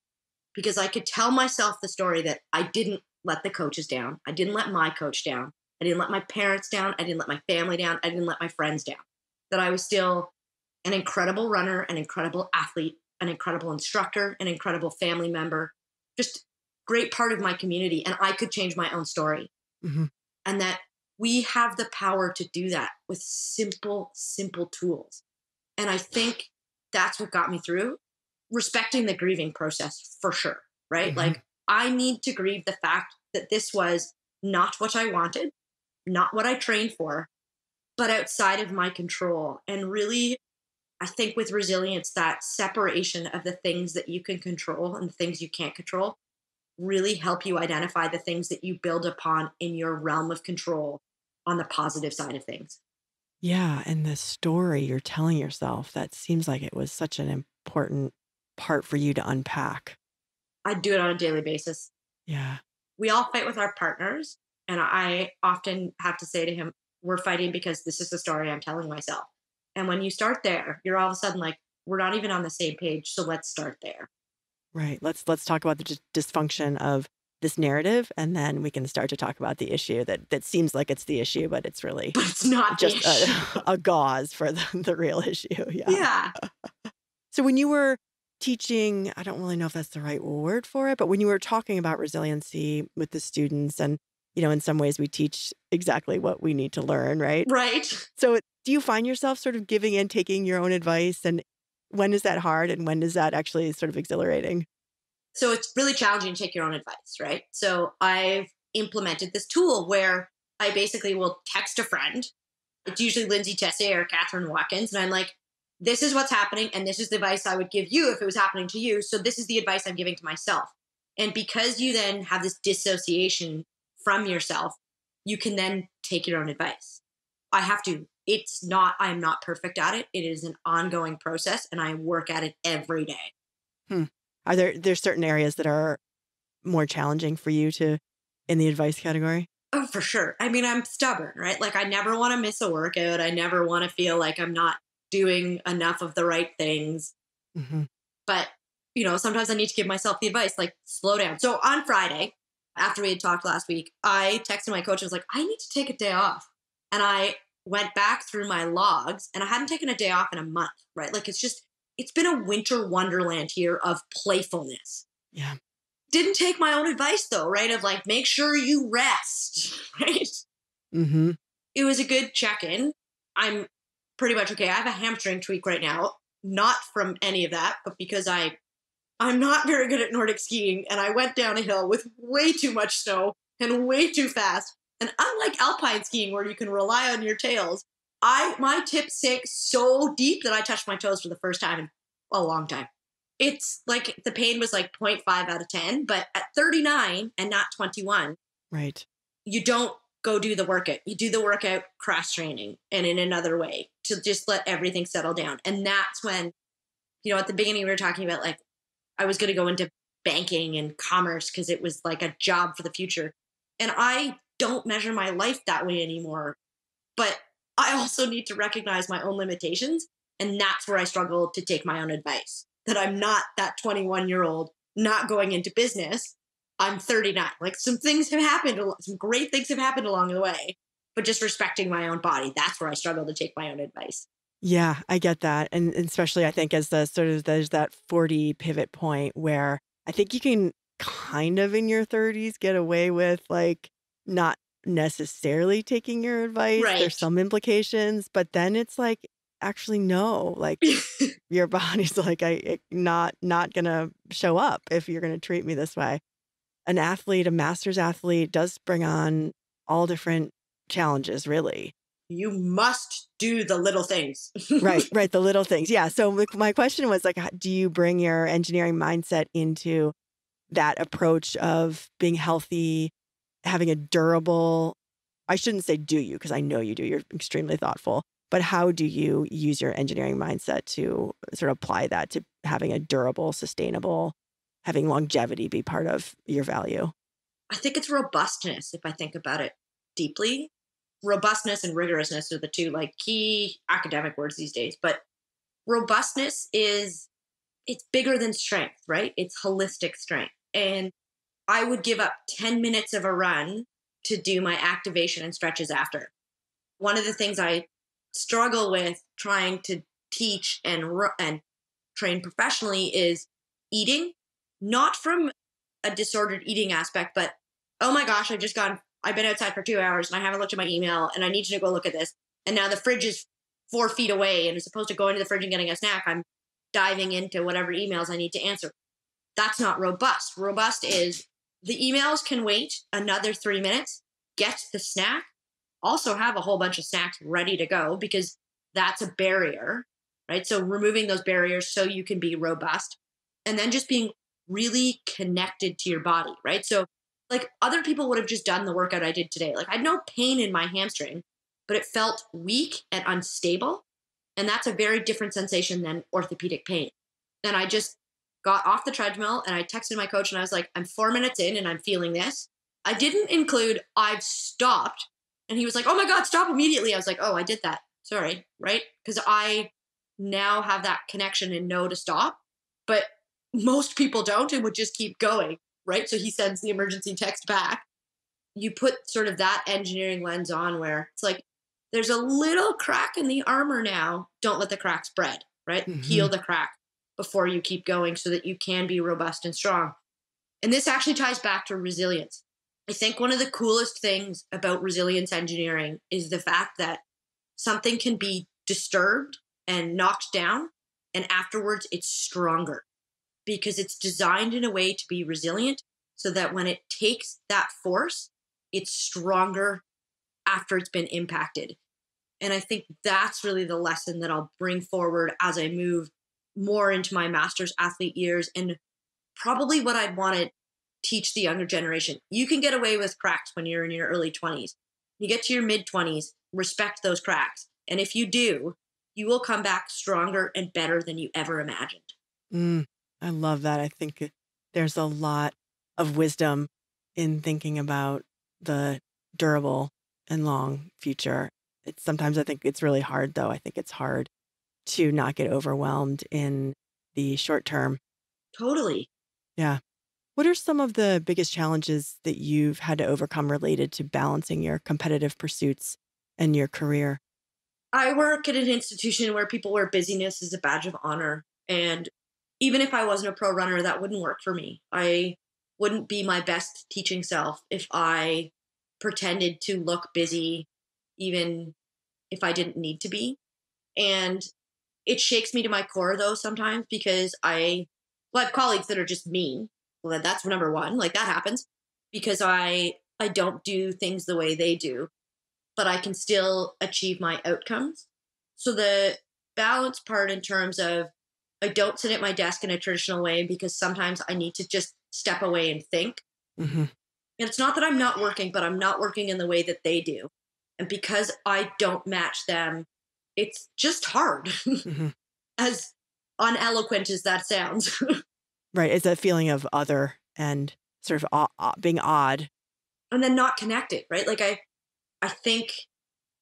because I could tell myself the story that I didn't let the coaches down. I didn't let my coach down. I didn't let my parents down. I didn't let my family down. I didn't let my friends down. That I was still an incredible runner, an incredible athlete, an incredible instructor, an incredible family member, just a great part of my community. And I could change my own story. Mm-hmm. And that we have the power to do that with simple, simple tools. And I think that's what got me through, respecting the grieving process for sure, right? Mm-hmm. Like, I need to grieve the fact that this was not what I wanted, not what I trained for, but outside of my control. And really, I think with resilience, that separation of the things that you can control and the things you can't control really help you identify the things that you build upon in your realm of control on the positive side of things. Yeah. And the story you're telling yourself, that seems like it was such an important part for you to unpack. I do it on a daily basis. Yeah. We all fight with our partners. And I often have to say to him, we're fighting because this is the story I'm telling myself. And when you start there, you're all of a sudden like, we're not even on the same page. So let's start there. Right. Let's talk about the dysfunction of this narrative, and then we can start to talk about the issue that seems like it's the issue, but it's really it's not just a gauze for the real issue. Yeah. Yeah. So when you were teaching, I don't really know if that's the right word for it, but when you were talking about resiliency with the students, and, you know, in some ways we teach exactly what we need to learn, right? Right. So do you find yourself sort of giving in, taking your own advice, and when is that hard and when is that actually sort of exhilarating? So it's really challenging to take your own advice, right? So I've implemented this tool where I basically will text a friend. It's usually Lindsay Tessier or Catherine Watkins. And I'm like, this is what's happening. And this is the advice I would give you if it was happening to you. So this is the advice I'm giving to myself. And because you then have this dissociation from yourself, you can then take your own advice. I have to. I'm not perfect at it. It is an ongoing process, and I work at it every day. Hmm. Are there certain areas that are more challenging for you to in the advice category? Oh, for sure. I mean, I'm stubborn, right? Like, I never want to miss a workout. I never want to feel like I'm not doing enough of the right things. Mm-hmm. But, you know, sometimes I need to give myself the advice, like, slow down. So on Friday, after we had talked last week, I texted my coach. I was like, I need to take a day off. And I went back through my logs, and I hadn't taken a day off in a month, right? Like, it's been a winter wonderland here of playfulness. Yeah. Didn't take my own advice though, right? Of like, make sure you rest, right? Mm-hmm. It was a good check-in. I'm pretty much okay. I have a hamstring tweak right now, not from any of that, but because I'm not very good at Nordic skiing, and I went down a hill with way too much snow and way too fast. And unlike alpine skiing where you can rely on your tails, my tip sank so deep that I touched my toes for the first time in a long time. It's like the pain was like 0.5 out of 10, but at 39 and not 21, right? You don't go do the workout. You do the workout cross training and in another way to just let everything settle down. And that's when, you know, at the beginning we were talking about like, I was going to go into banking and commerce because it was like a job for the future. And I don't measure my life that way anymore, but I also need to recognize my own limitations. And that's where I struggle to take my own advice. That I'm not that 21-year-old not going into business. I'm 39. Like, some things have happened. Some great things have happened along the way, but just respecting my own body. That's where I struggle to take my own advice. Yeah, I get that. And especially I think as the sort of there's that 40 pivot point where I think you can kind of in your 30s get away with like not necessarily taking your advice. Right. There's some implications, but then it's like, actually, no, like your body's like, not going to show up if you're going to treat me this way. An athlete, a master's athlete does bring on all different challenges, really. You must do the little things. Right. The little things. Yeah. So my question was like, do you bring your engineering mindset into that approach of being healthy, having a durable, I shouldn't say do you, because I know you do, you're extremely thoughtful. But how do you use your engineering mindset to sort of apply that to having a durable, sustainable, having longevity be part of your value? I think it's robustness, if I think about it deeply. Robustness and rigorousness are the two like key academic words these days. But robustness is, it's bigger than strength, right? It's holistic strength. And I would give up 10 minutes of a run to do my activation and stretches after. One of the things I struggle with trying to teach and train professionally is eating, not from a disordered eating aspect, but oh my gosh, I've been outside for 2 hours and I haven't looked at my email and I need to go look at this. And now the fridge is 4 feet away and as opposed to going to the fridge and getting a snack, I'm diving into whatever emails I need to answer. That's not robust. Robust is the emails can wait another 3 minutes, get the snack, also have a whole bunch of snacks ready to go because that's a barrier, right? So removing those barriers so you can be robust and then just being really connected to your body, right? So like other people would have just done the workout I did today. Like I had no pain in my hamstring, but it felt weak and unstable. And that's a very different sensation than orthopedic pain. And I just got off the treadmill and I texted my coach and I was like, I'm 4 minutes in and I'm feeling this. I didn't include I've stopped. And he was like, oh my God, stop immediately. I was like, oh, I did that. Sorry, right? Because I now have that connection and know to stop. But most people don't and would just keep going, right? So he sends the emergency text back. You put sort of that engineering lens on where it's like, there's a little crack in the armor now. Don't let the crack spread, right? Mm-hmm. Heal the crack before you keep going so that you can be robust and strong. And this actually ties back to resilience. I think one of the coolest things about resilience engineering is the fact that something can be disturbed and knocked down, and afterwards it's stronger because it's designed in a way to be resilient so that when it takes that force, it's stronger after it's been impacted. And I think that's really the lesson that I'll bring forward as I move more into my master's athlete years and probably what I'd wanted teach the younger generation. You can get away with cracks when you're in your early 20s. You get to your mid 20s, respect those cracks. And if you do, you will come back stronger and better than you ever imagined. Mm, I love that. I think there's a lot of wisdom in thinking about the durable and long future. It's sometimes I think it's really hard, though. I think it's hard to not get overwhelmed in the short term. Totally. Yeah. What are some of the biggest challenges that you've had to overcome related to balancing your competitive pursuits and your career? I work at an institution where people wear busyness as a badge of honor. And even if I wasn't a pro runner, that wouldn't work for me. I wouldn't be my best teaching self if I pretended to look busy, even if I didn't need to be. And it shakes me to my core, though, sometimes, because I have colleagues that are just mean. Well, that's number one, like that happens because I don't do things the way they do, but I can still achieve my outcomes. So the balance part in terms of I don't sit at my desk in a traditional way because sometimes I need to just step away and think. Mm-hmm. And it's not that I'm not working, but I'm not working in the way that they do. And because I don't match them, it's just hard. Mm-hmm. As uneloquent as that sounds. Right. It's that feeling of other and sort of being odd. And then not connected, right? Like I think,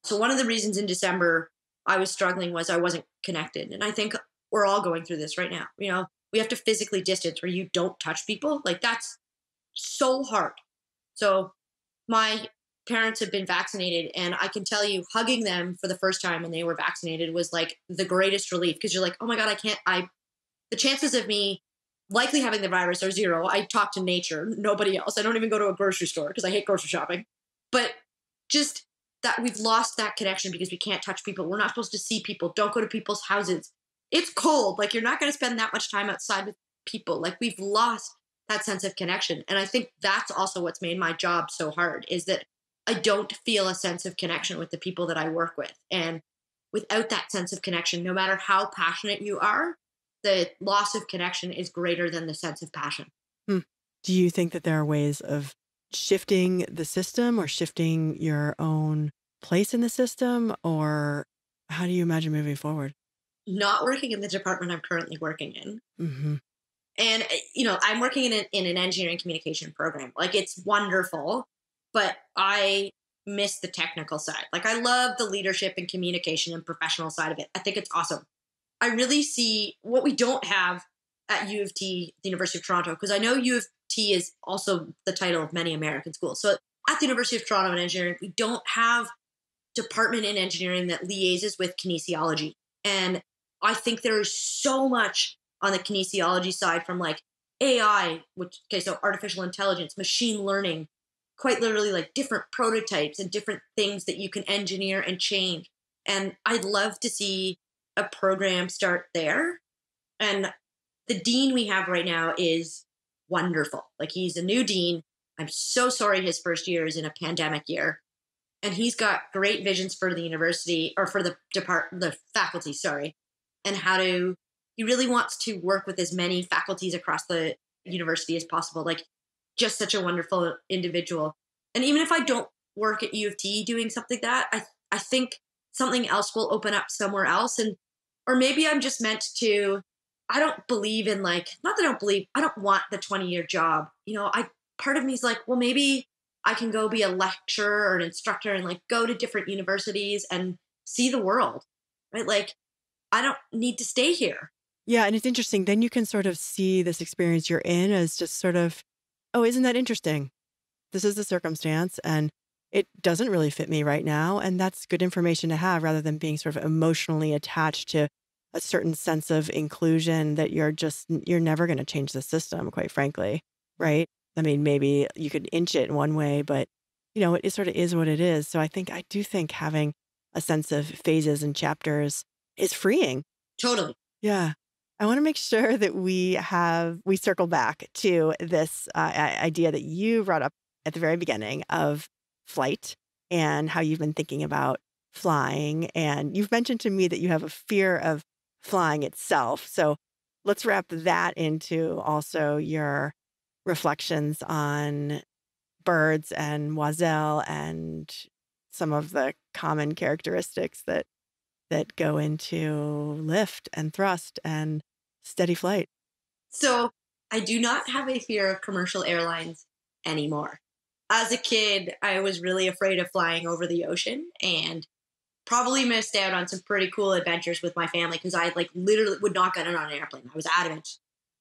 so one of the reasons in December I was struggling was I wasn't connected. And I think we're all going through this right now. You know, we have to physically distance where you don't touch people. Like that's so hard. So my parents have been vaccinated and I can tell you hugging them for the first time when they were vaccinated was like the greatest relief. Cause you're like, oh my God, the chances of me likely having the virus are zero. I talk to nature, nobody else. I don't even go to a grocery store because I hate grocery shopping. But just that we've lost that connection because we can't touch people. We're not supposed to see people. Don't go to people's houses. It's cold. Like you're not going to spend that much time outside with people. Like we've lost that sense of connection. And I think that's also what's made my job so hard is that I don't feel a sense of connection with the people that I work with. And without that sense of connection, no matter how passionate you are, the loss of connection is greater than the sense of passion. Hmm. Do you think that there are ways of shifting the system or shifting your own place in the system? Or how do you imagine moving forward? Not working in the department I'm currently working in. Mm-hmm. And, you know, I'm working in an engineering communication program. Like it's wonderful, but I miss the technical side. Like I love the leadership and communication and professional side of it. I think it's awesome. I really see what we don't have at U of T, the University of Toronto, because I know U of T is also the title of many American schools. So at the University of Toronto in engineering, we don't have a department in engineering that liaises with kinesiology. And I think there is so much on the kinesiology side from like AI, so artificial intelligence, machine learning, quite literally like different prototypes and different things that you can engineer and change. And I'd love to see a program start there. And the dean we have right now is wonderful. Like he's a new dean. I'm so sorry his first year is in a pandemic year. And he's got great visions for the university or for the faculty, sorry. And he really wants to work with as many faculties across the university as possible. Like just such a wonderful individual. And even if I don't work at U of T doing something like that, I think something else will open up somewhere else. Or maybe I'm just meant to, I don't believe in like, not that I don't believe, I don't want the 20-year job. You know, part of me is like, well, maybe I can go be a lecturer or an instructor and like go to different universities and see the world, right? Like I don't need to stay here. Yeah. And it's interesting. Then you can sort of see this experience you're in as just sort of, oh, isn't that interesting? This is the circumstance. And it doesn't really fit me right now. And that's good information to have rather than being sort of emotionally attached to a certain sense of inclusion that you're never going to change the system, quite frankly. Right. I mean, maybe you could inch it in one way, but you know, it sort of is what it is. So I do think having a sense of phases and chapters is freeing. Totally. Yeah. I want to make sure that we circle back to this idea that you brought up at the very beginning of flight and how you've been thinking about flying. And you've mentioned to me that you have a fear of flying itself. So let's wrap that into also your reflections on birds and oiselle and some of the common characteristics that go into lift and thrust and steady flight. So I do not have a fear of commercial airlines anymore. As a kid, I was really afraid of flying over the ocean and probably missed out on some pretty cool adventures with my family because I like literally would not get in on an airplane. I was adamant.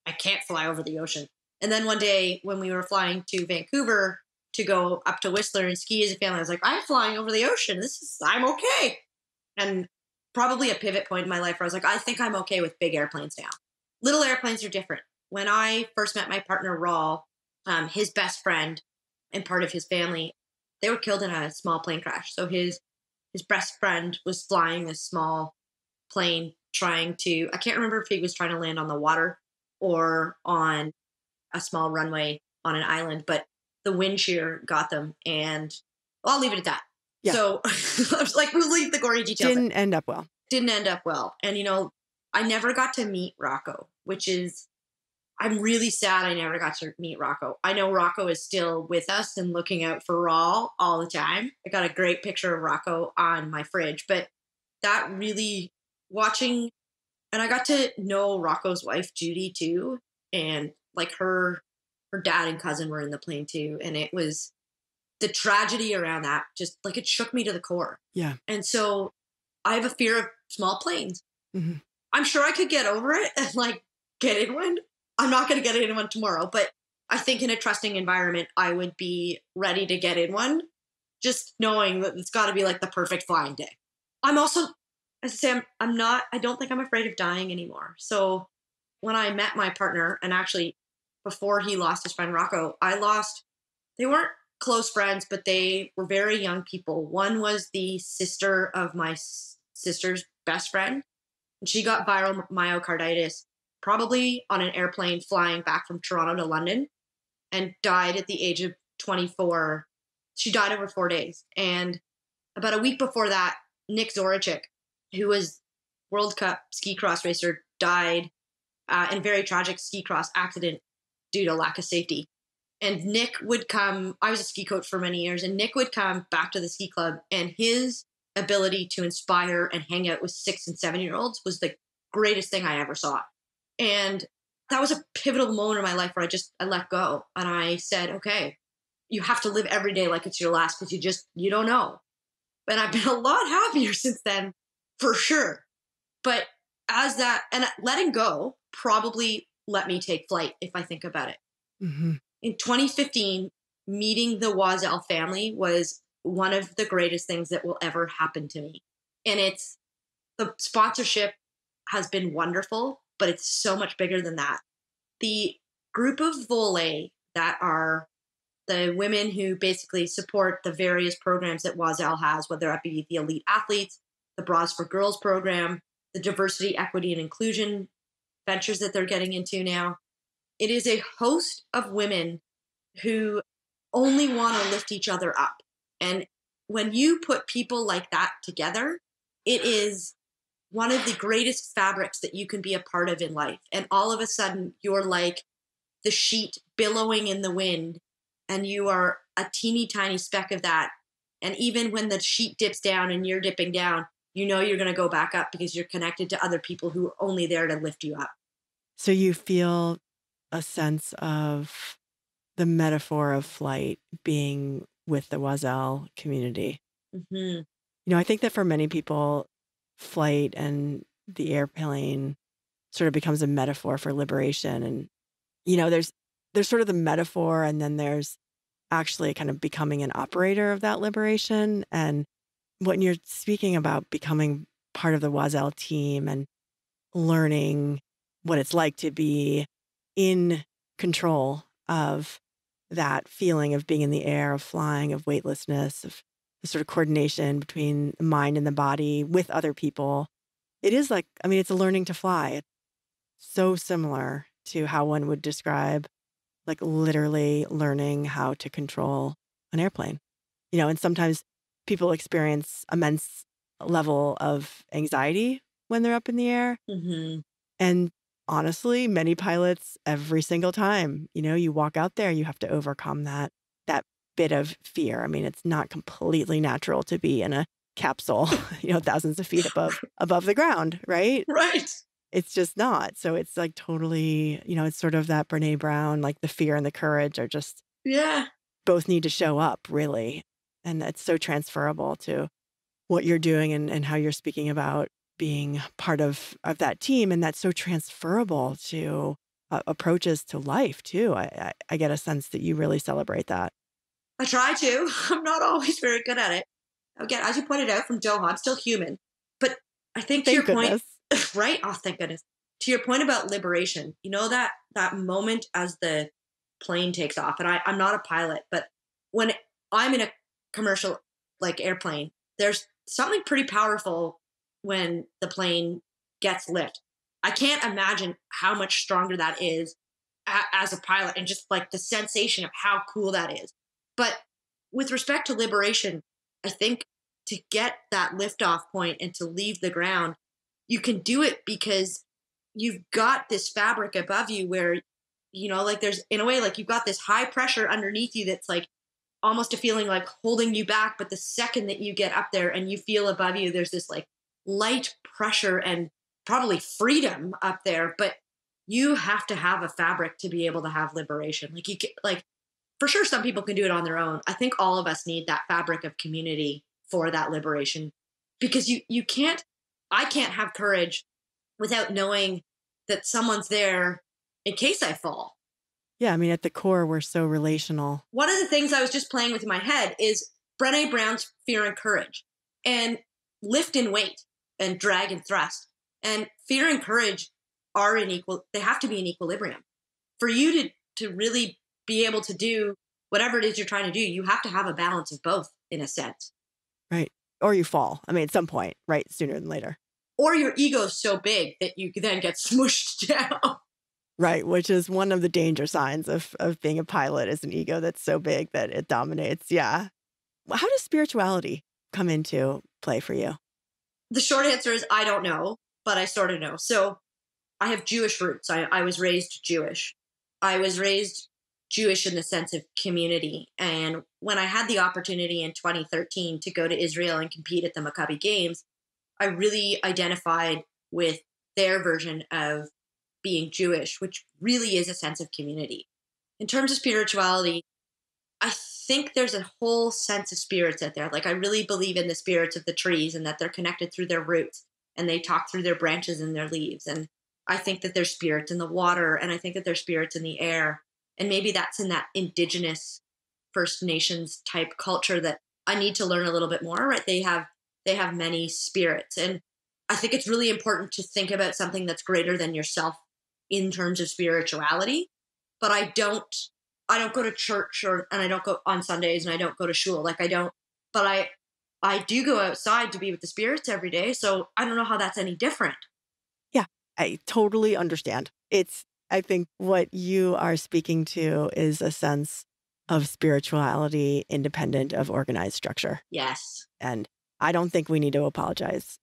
I can't fly over the ocean. And then one day when we were flying to Vancouver to go up to Whistler and ski as a family, I was like, I'm flying over the ocean. I'm okay. And probably a pivot point in my life where I was like, I think I'm okay with big airplanes now. Little airplanes are different. When I first met my partner, Raul, his best friend, and part of his family, they were killed in a small plane crash. So his best friend was flying a small plane trying to, I can't remember if he was trying to land on the water or on a small runway on an island, but the wind shear got them. And well, I'll leave it at that. Yeah. So I was like, we'll leave the gory details. Didn't end up well. Didn't end up well. And, you know, I never got to meet Rocco, which is, I'm really sad I never got to meet Rocco. I know Rocco is still with us and looking out for Raul all the time. I got a great picture of Rocco on my fridge, but that really watching, and I got to know Rocco's wife, Judy, too. And like her dad and cousin were in the plane too. And it was the tragedy around that, just like it shook me to the core. Yeah. And so I have a fear of small planes. Mm-hmm. I'm sure I could get over it and like get in one. I'm not going to get in one tomorrow, but I think in a trusting environment, I would be ready to get in one, just knowing that it's got to be like the perfect flying day. I'm also, as I say, I don't think I'm afraid of dying anymore. So when I met my partner, and actually before he lost his friend Rocco, they weren't close friends, but they were very young people. One was the sister of my sister's best friend, and she got viral myocarditis, probably on an airplane flying back from Toronto to London, and died at the age of 24. She died over 4 days. And about a week before that, Nick Zoricic, who was World Cup ski cross racer, died in a very tragic ski cross accident due to lack of safety. And Nick would come, I was a ski coach for many years, and Nick would come back to the ski club, and his ability to inspire and hang out with 6- and 7-year-olds was the greatest thing I ever saw. And that was a pivotal moment in my life where I let go. And I said, okay, you have to live every day like it's your last, because you don't know. And I've been a lot happier since then, for sure. But as that, and letting go probably let me take flight if I think about it. Mm-hmm. In 2015, meeting the Oiselle family was one of the greatest things that will ever happen to me. And the sponsorship has been wonderful, but it's so much bigger than that. The group of Volée that are the women who basically support the various programs that Oiselle has, whether that be the elite athletes, the Bras for Girls program, the diversity, equity, and inclusion ventures that they're getting into now. It is a host of women who only want to lift each other up. And when you put people like that together, it is one of the greatest fabrics that you can be a part of in life. And all of a sudden, you're like the sheet billowing in the wind, and you are a teeny tiny speck of that. And even when the sheet dips down and you're dipping down, you know you're going to go back up because you're connected to other people who are only there to lift you up. So you feel a sense of the metaphor of flight being with the Oiselle community. Mm-hmm. You know, I think that for many people, flight and the airplane sort of becomes a metaphor for liberation. And, you know, there's sort of the metaphor, and then there's actually kind of becoming an operator of that liberation. And when you're speaking about becoming part of the Oiselle team and learning what it's like to be in control of that feeling of being in the air, of flying, of weightlessness, of the sort of coordination between the mind and the body with other people. It is like, I mean, it's a learning to fly. It's so similar to how one would describe like literally learning how to control an airplane. You know, and sometimes people experience immense level of anxiety when they're up in the air. Mm-hmm. And honestly, many pilots, every single time, you know, you walk out there, you have to overcome that bit of fear. I mean, it's not completely natural to be in a capsule, you know, thousands of feet above the ground, right? Right. It's just not. So it's like totally, you know, it's sort of that Brené Brown, like the fear and the courage are just, yeah, both need to show up really. And that's so transferable to what you're doing and how you're speaking about being part of that team. And that's so transferable to approaches to life too. I get a sense that you really celebrate that. I try to. I'm not always very good at it. Again, as you pointed out from Doha, I'm still human. But I think to your point, right? Oh, thank goodness. To your point about liberation, you know, that moment as the plane takes off, and I'm not a pilot, but when I'm in a commercial like airplane, there's something pretty powerful when the plane gets lift. I can't imagine how much stronger that is as a pilot, and just like the sensation of how cool that is. But with respect to liberation, I think to get that liftoff point and to leave the ground, you can do it because you've got this fabric above you where, you know, like there's, in a way, like you've got this high pressure underneath you that's like almost a feeling like holding you back. But the second that you get up there and you feel above you, there's this like light pressure and probably freedom up there. But you have to have a fabric to be able to have liberation. Like you can, like, for sure, some people can do it on their own. I think all of us need that fabric of community for that liberation, because you can't, I can't have courage without knowing that someone's there in case I fall. Yeah, I mean, at the core, we're so relational. One of the things I was just playing with in my head is Brené Brown's fear and courage, and lift and weight, and drag and thrust. And fear and courage are they have to be in equilibrium. For you to really be able to do whatever it is you're trying to do, you have to have a balance of both in a sense. Right. Or you fall. I mean, at some point, right? Sooner than later. Or your ego's so big that you then get smooshed down. Right. Which is one of the danger signs of being a pilot, is an ego that's so big that it dominates. Yeah. How does spirituality come into play for you? The short answer is I don't know, but I sort of know. So I have Jewish roots. I was raised Jewish. I was raised Jewish in the sense of community. And when I had the opportunity in 2013 to go to Israel and compete at the Maccabi Games, I really identified with their version of being Jewish, which really is a sense of community. In terms of spirituality, I think there's a whole sense of spirits out there. Like, I really believe in the spirits of the trees and that they're connected through their roots and they talk through their branches and their leaves. And I think that there's spirits in the water, and I think that there's spirits in the air. And maybe that's in that Indigenous First Nations type culture that I need to learn a little bit more, right? They have many spirits. And I think it's really important to think about something that's greater than yourself in terms of spirituality. But I don't go to church, and I don't go on Sundays, and I don't go to shul. Like, I don't, but I do go outside to be with the spirits every day. So I don't know how that's any different. Yeah, I totally understand. I think what you are speaking to is a sense of spirituality independent of organized structure. Yes. And I don't think we need to apologize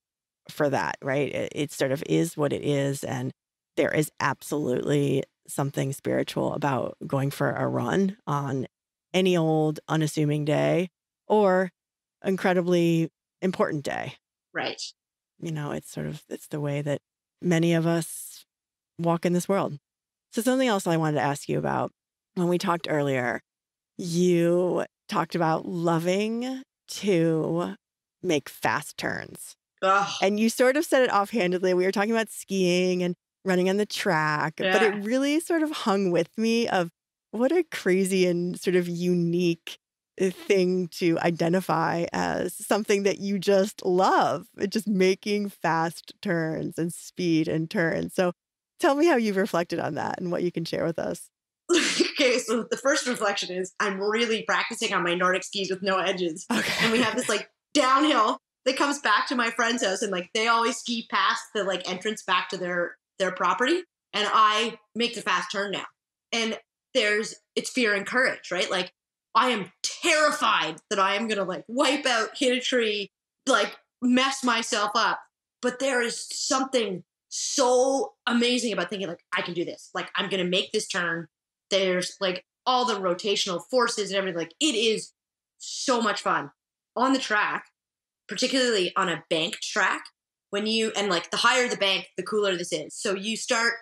for that, right? It sort of is what it is. And there is absolutely something spiritual about going for a run on any old unassuming day or incredibly important day. Right. You know, it's the way that many of us walk in this world. So something else I wanted to ask you about, when we talked earlier, you talked about loving to make fast turns. Ugh. And you sort of said it offhandedly. We were talking about skiing and running on the track, yeah, but it really sort of hung with me of what a crazy and sort of unique thing to identify as something that you just love. It's just making fast turns and speed and turns. So tell me how you've reflected on that and what you can share with us. Okay, so the first reflection is I'm really practicing on my Nordic skis with no edges. Okay. And we have this like downhill that comes back to my friend's house, and like they always ski past the like entrance back to their property. And I make the fast turn now. And it's fear and courage, right? Like, I am terrified that I am going to like wipe out, hit a tree, like mess myself up. But there is something so amazing about thinking like, I can do this. Like, I'm going to make this turn. There's like all the rotational forces and everything. Like, it is so much fun on the track, particularly on a banked track. when you, and like the higher the bank, the cooler this is. So you start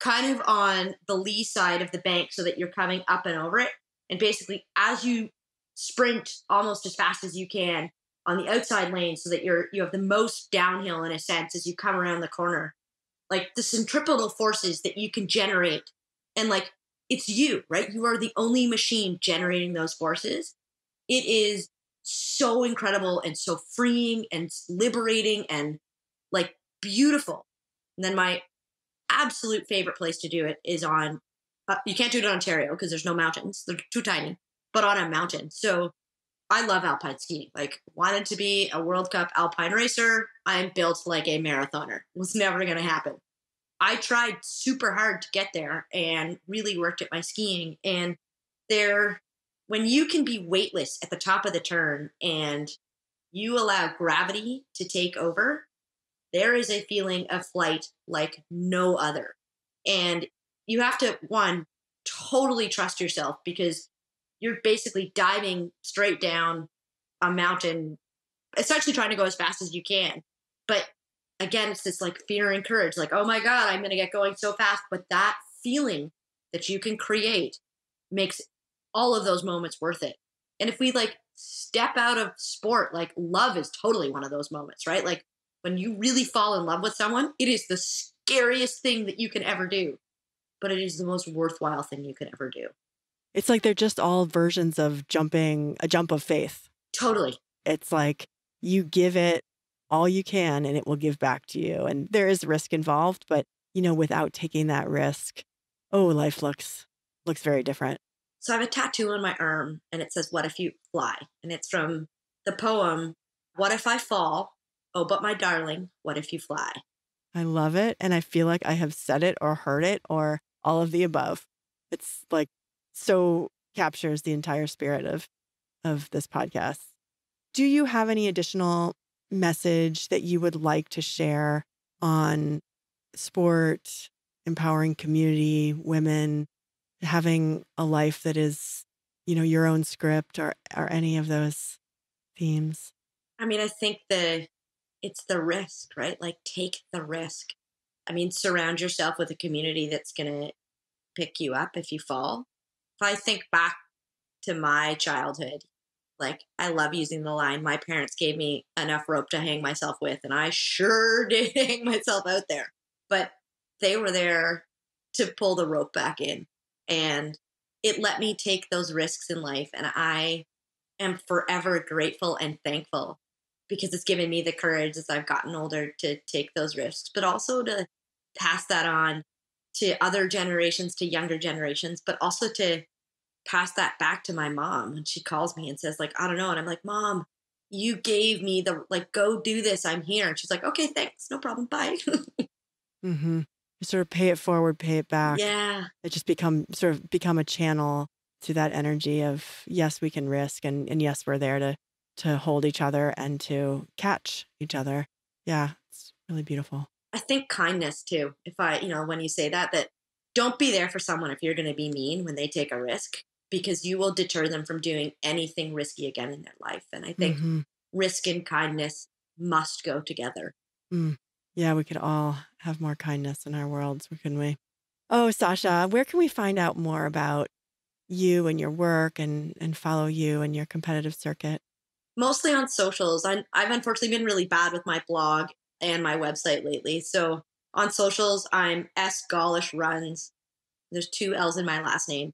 kind of on the lee side of the bank so that you're coming up and over it. And basically as you sprint almost as fast as you can on the outside lane so that you have the most downhill in a sense as you come around the corner. Like the centripetal forces that you can generate, and like it's you, right? You are the only machine generating those forces. It is so incredible and so freeing and liberating and like beautiful. And then my absolute favorite place to do it is on, you can't do it in Ontario because there's no mountains. They're too tiny, but on a mountain. So I love alpine skiing. Like wanted to be a World Cup alpine racer. I'm built like a marathoner. It was never going to happen. I tried super hard to get there and really worked at my skiing. And there, when you can be weightless at the top of the turn and you allow gravity to take over, there is a feeling of flight like no other. And you have to, one, totally trust yourself because you're basically diving straight down a mountain, essentially trying to go as fast as you can. But again, it's this like fear and courage, like, oh my God, I'm going to get going so fast. But that feeling that you can create makes all of those moments worth it. And if we like step out of sport, like love is totally one of those moments, right? Like when you really fall in love with someone, it is the scariest thing that you can ever do, but it is the most worthwhile thing you can ever do. It's like they're just all versions of jumping, a jump of faith. Totally. It's like you give it all you can and it will give back to you. And there is risk involved, but, you know, without taking that risk, oh, life looks very different. So I have a tattoo on my arm and it says, "What if you fly?" And it's from the poem, "What if I fall? Oh, but my darling, what if you fly?" I love it. And I feel like I have said it or heard it or all of the above. It's like, so captures the entire spirit of this podcast. Do you have any additional message that you would like to share on sport, empowering community, women, having a life that is, you know, your own script, or any of those themes? I mean, I think it's the risk, right? Like take the risk. I mean, surround yourself with a community that's going to pick you up if you fall. If I think back to my childhood, like I love using the line, my parents gave me enough rope to hang myself with, and I sure did hang myself out there, but they were there to pull the rope back in, and it let me take those risks in life. And I am forever grateful and thankful because it's given me the courage as I've gotten older to take those risks, but also to pass that on to other generations, to younger generations, but also to pass that back to my mom. And she calls me and says like, I don't know. And I'm like, Mom, you gave me the, like, go do this. I'm here. And she's like, okay, thanks. No problem. Bye. Mm-hmm. You sort of pay it forward, pay it back. Yeah. It just become a channel to that energy of, yes, we can risk. And yes, we're there to hold each other and to catch each other. Yeah. It's really beautiful. I think kindness too. When you say that don't be there for someone if you're going to be mean when they take a risk, because you will deter them from doing anything risky again in their life. And I think risk and kindness must go together. Mm. Yeah, we could all have more kindness in our worlds, couldn't we? Oh, Sasha, where can we find out more about you and your work and follow you and your competitive circuit? Mostly on socials. I've unfortunately been really bad with my blog and my website lately. So on socials, I'm S Gollish Runs. There's 2 L's in my last name.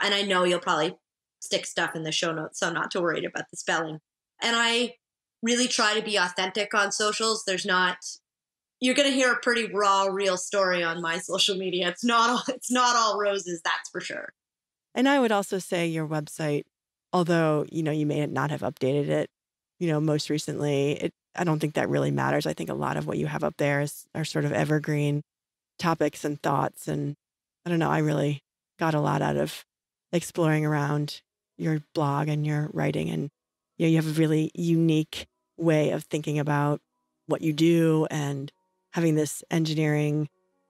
And I know you'll probably stick stuff in the show notes, so I'm not too worried about the spelling. And I really try to be authentic on socials. You're going to hear a pretty raw, real story on my social media. It's not all roses, that's for sure. And I would also say your website, although, you know, you may not have updated it, you know, most recently, I don't think that really matters. I think a lot of what you have up there are sort of evergreen topics and thoughts. And I don't know, I really got a lot out of exploring around your blog and your writing. And, you know, you have a really unique way of thinking about what you do and having this engineering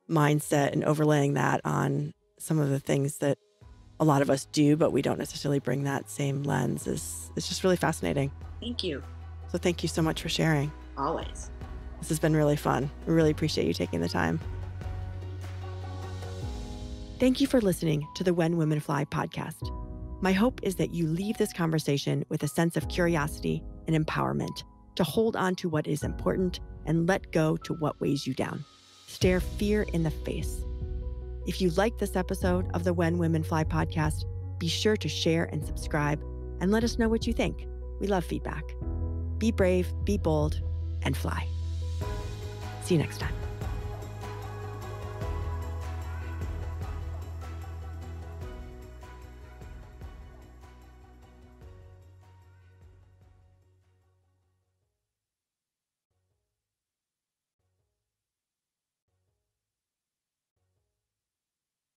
mindset and overlaying that on some of the things that a lot of us do, but we don't necessarily bring that same lens. It's just really fascinating. Thank you. So thank you so much for sharing. Always. This has been really fun. I really appreciate you taking the time. Thank you for listening to the When Women Fly podcast. My hope is that you leave this conversation with a sense of curiosity and empowerment to hold on to what is important and let go to what weighs you down. Stare fear in the face. If you liked this episode of the When Women Fly podcast, be sure to share and subscribe and let us know what you think. We love feedback. Be brave, be bold, and fly. See you next time.